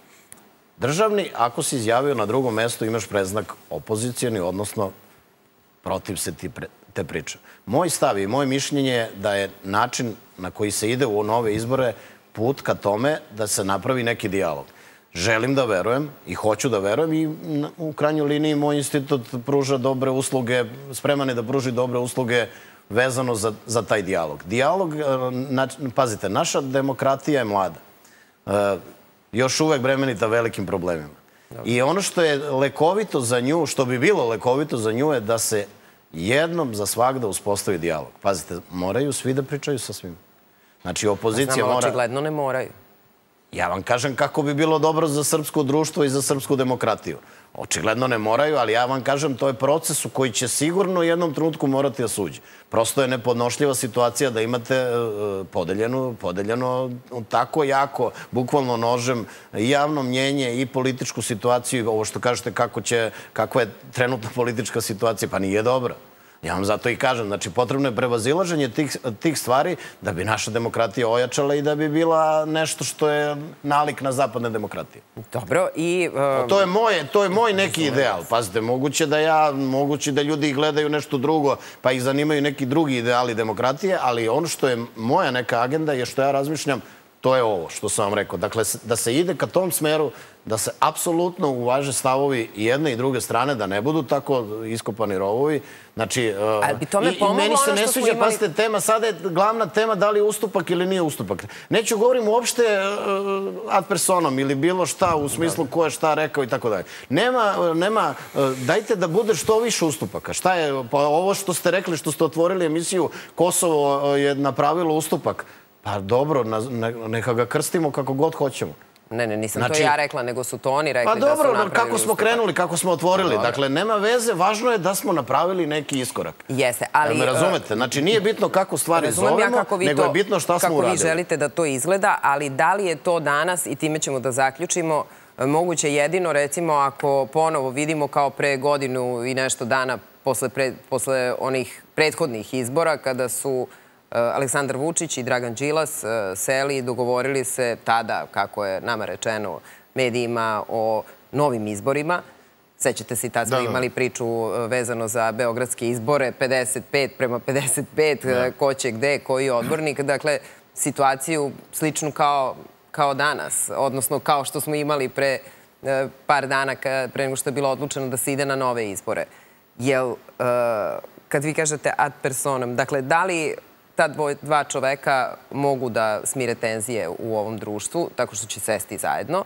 državni, ako si izjavio na drugom mestu, imaš predznak opozicijani, odnosno protiv se ti te priče. Moj stav i moje mišljenje je da je način na koji se ide u nove izbore put ka tome da se napravi neki dijalog. Želim da verujem i hoću da verujem i u krajnjoj liniji moj institut pruža dobre usluge, spreman je da pruži dobre usluge vezano za, za taj dijalog. Dijalog, pazite, naša demokratija je mlada. E, još uvek bremenita velikim problemima. I ono što je lekovito za nju, što bi bilo lekovito za nju je da se jednom za svagda uspostavi dijalog. Pazite, moraju svi da pričaju sa svima. Znači, opozicija mora... Znam, očigledno ne moraju. Ja vam kažem kako bi bilo dobro za srpsko društvo i za srpsku demokratiju. Očigledno ne moraju, ali ja vam kažem, to je proces u koji će sigurno u jednom trenutku morati da suđe. Prosto je nepodnošljiva situacija da imate podeljeno tako jako, bukvalno nožem, i javno mnjenje i političku situaciju. Ovo što kažete kakva je trenutna politička situacija, pa nije dobra. Ja vam zato i kažem, znači potrebno je prevazilaženje tih stvari da bi naša demokratija ojačala i da bi bila nešto što je nalik na zapadne demokratije. Dobro, i... To je moj neki ideal. Pazite, moguće da ja, moguće da ljudi gledaju nešto drugo, pa ih zanimaju neki drugi ideali demokratije, ali ono što je moja neka agenda je što ja razmišljam, to je ovo što sam vam rekao. Dakle, da se ide ka tom smeru, da se apsolutno uvaže stavovi jedne i druge strane, da ne budu tako iskopani rovovi. Znači, i meni se ne sviđa, pazite, tema, sada je glavna tema da li je ustupak ili nije ustupak. Neću govorim uopšte ad personom ili bilo šta u smislu ko je šta rekao i tako dalje. Nema, dajte da bude što više ustupaka. Šta je, pa ovo što ste rekli, što ste otvorili emisiju, Kosovo je napravilo ustupak. Pa dobro, neka ga krstimo kako god hoćemo. Ne, ne, nisam to ja rekla, nego su to oni rekli da su napravili. Pa dobro, kako smo krenuli, kako smo otvorili. Dakle, nema veze, važno je da smo napravili neki iskorak. Jeste, ali... Me razumete, znači nije bitno kako stvari zovemo, nego je bitno šta smo uradili. Kako vi želite da to izgleda, ali da li je to danas, i time ćemo da zaključimo, moguće jedino, recimo, ako ponovo vidimo kao pre godinu i nešto dana posle onih prethodnih izbora, kada su... Aleksandar Vučić i Dragan Đilas seli i dogovorili se tada, kako je nama rečeno, medijima o novim izborima. Sećate se, i tad smo imali priču vezano za beogradske izbore, pedeset pet prema pedeset pet, ko će gde, koji odbornik. Dakle, situaciju sličnu kao danas, odnosno kao što smo imali pre par dana pre nego što je bilo odlučeno da se ide na nove izbore. Jel, kad vi kažete ad personam, dakle, da li... ta dva čoveka mogu da smire tenzije u ovom društvu, tako što će sesti zajedno.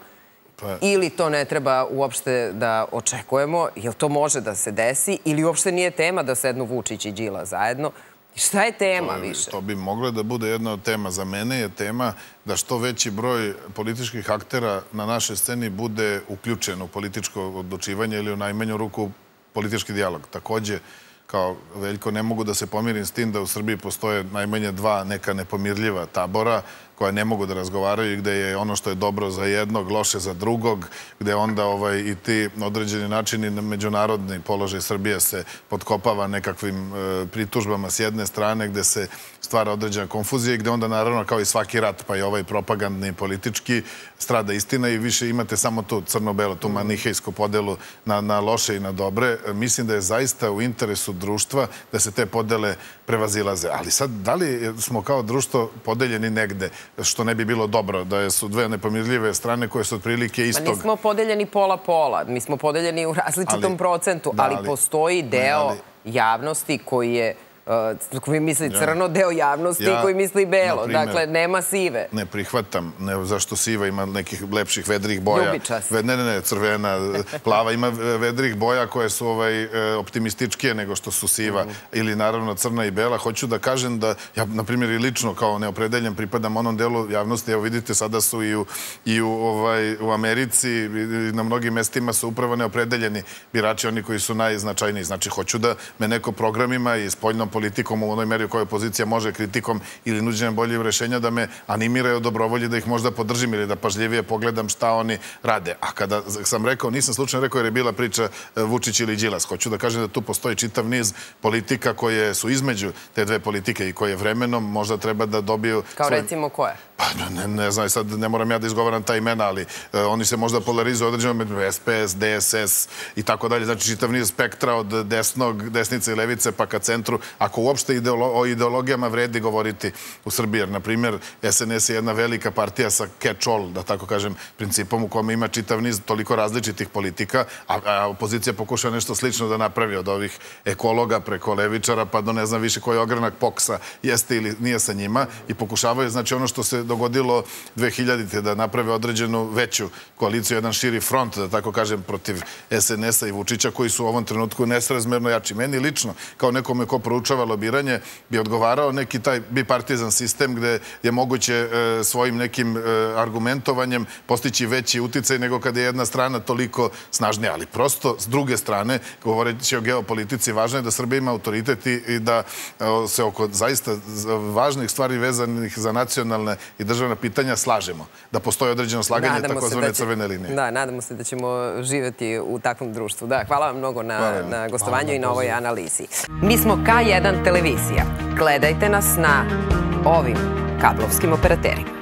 Ili to ne treba uopšte da očekujemo, jer to može da se desi, ili uopšte nije tema da sednu Vučić i Đila zajedno. Šta je tema više? To bi moglo da bude jedna od tema. Za mene je tema da što veći broj političkih aktera na našoj sceni bude uključen u političko odlučivanje ili u najmanju ruku u politički dijalog. Također, kao Veljko, ne mogu da se pomirim s tim da u Srbiji postoje najmanje dva neka nepomirljiva tabora koja ne mogu da razgovaraju i gde je ono što je dobro za jednog, loše za drugog, gde onda i ti određeni načini međunarodni položaj Srbije se potkopava nekakvim pritužbama s jedne strane, gde se stvara određena konfuzija i gde onda naravno kao i svaki rat, pa i ovaj propagandni politički, strada istina i više imate samo tu crno-belo, tu manihejsku podelu na loše i na dobre. Mislim da je zaista u interesu društva da se te podele prevazilaze. Ali sad, da li smo kao društvo podeljeni negde, što ne bi bilo dobro, da su dve nepomirljive strane koje su otprilike istog... Pa nismo podeljeni pola-pola, mi smo podeljeni u različitom procentu, ali postoji deo javnosti koji je, koji misli crno, deo javnosti koji misli belo. Dakle, nema sive. Ne prihvatam, zašto siva ima nekih lepših vedrih boja. Ljubičast. Ne, ne, ne, crvena, plava, ima vedrih boja koje su optimističkije nego što su siva. Ili naravno crna i bela. Hoću da kažem da, ja na primjer i lično kao neopredeljen pripadam onom delu javnosti. Evo vidite, sada su i u Americi i na mnogim mestima su upravo neopredeljeni birači, oni koji su najznačajniji. Znači, hoću da me neko programima i spoljnom politikom u onoj meri u kojoj opozicija može kritikom ili nuđenjem boljih rešenja da me animiraju dobrovolji, da ih možda podržim ili da pažljivije pogledam šta oni rade. A kada sam rekao, nisam slučajno rekao jer je bila priča Vučić ili Đilas. Hoću da kažem da tu postoji čitav niz politika koje su između te dve politike i koje vremenom možda treba da dobiju... Kao recimo koje? Pa ne znam, sad ne moram ja da izgovaram ta imena, ali oni se možda polarizuju određeno S P S, D S S i tako dalje. Znači čitav niz spektra od desnice i levice pa ka centru. Ako uopšte o ideologijama vredi govoriti u Srbiji, jer, na primjer, S N S je jedna velika partija sa catch-all, da tako kažem, principom u kome ima čitav niz toliko različitih politika, a opozicija pokušava nešto slično da napravi od ovih ekologa preko levičara, pa do ne znam više koji ogranak poksa jeste ili nije sa njima i pokušavaju, znači, ono što se dogodilo dve hiljadite, da naprave određenu veću koaliciju, jedan širi front, da tako kažem, protiv S N S-a i Vučića, koji su u ovom trenutku nesrazmerno jači. Meni lično, kao nekome ko proučava sprečava lobiranje, bi odgovarao neki taj bipartizan sistem gde je moguće svojim nekim argumentovanjem postići veći uticaj nego kada je jedna strana toliko snažnija. Ali prosto, s druge strane, govoreći o geopolitici, važno je da Srbija ima autoritet i da se oko zaista važnih stvari vezanih za nacionalne i državne pitanja slažemo. Da postoji određeno slaganje takozvane crvene linije. Da, nadamo se da ćemo živjeti u takvom društvu. Da, hvala vam mnogo na gostovanju i na ovoj analizi. Mi smo K jedan televizija. Gledajte nas na ovim kablovskim operaterima.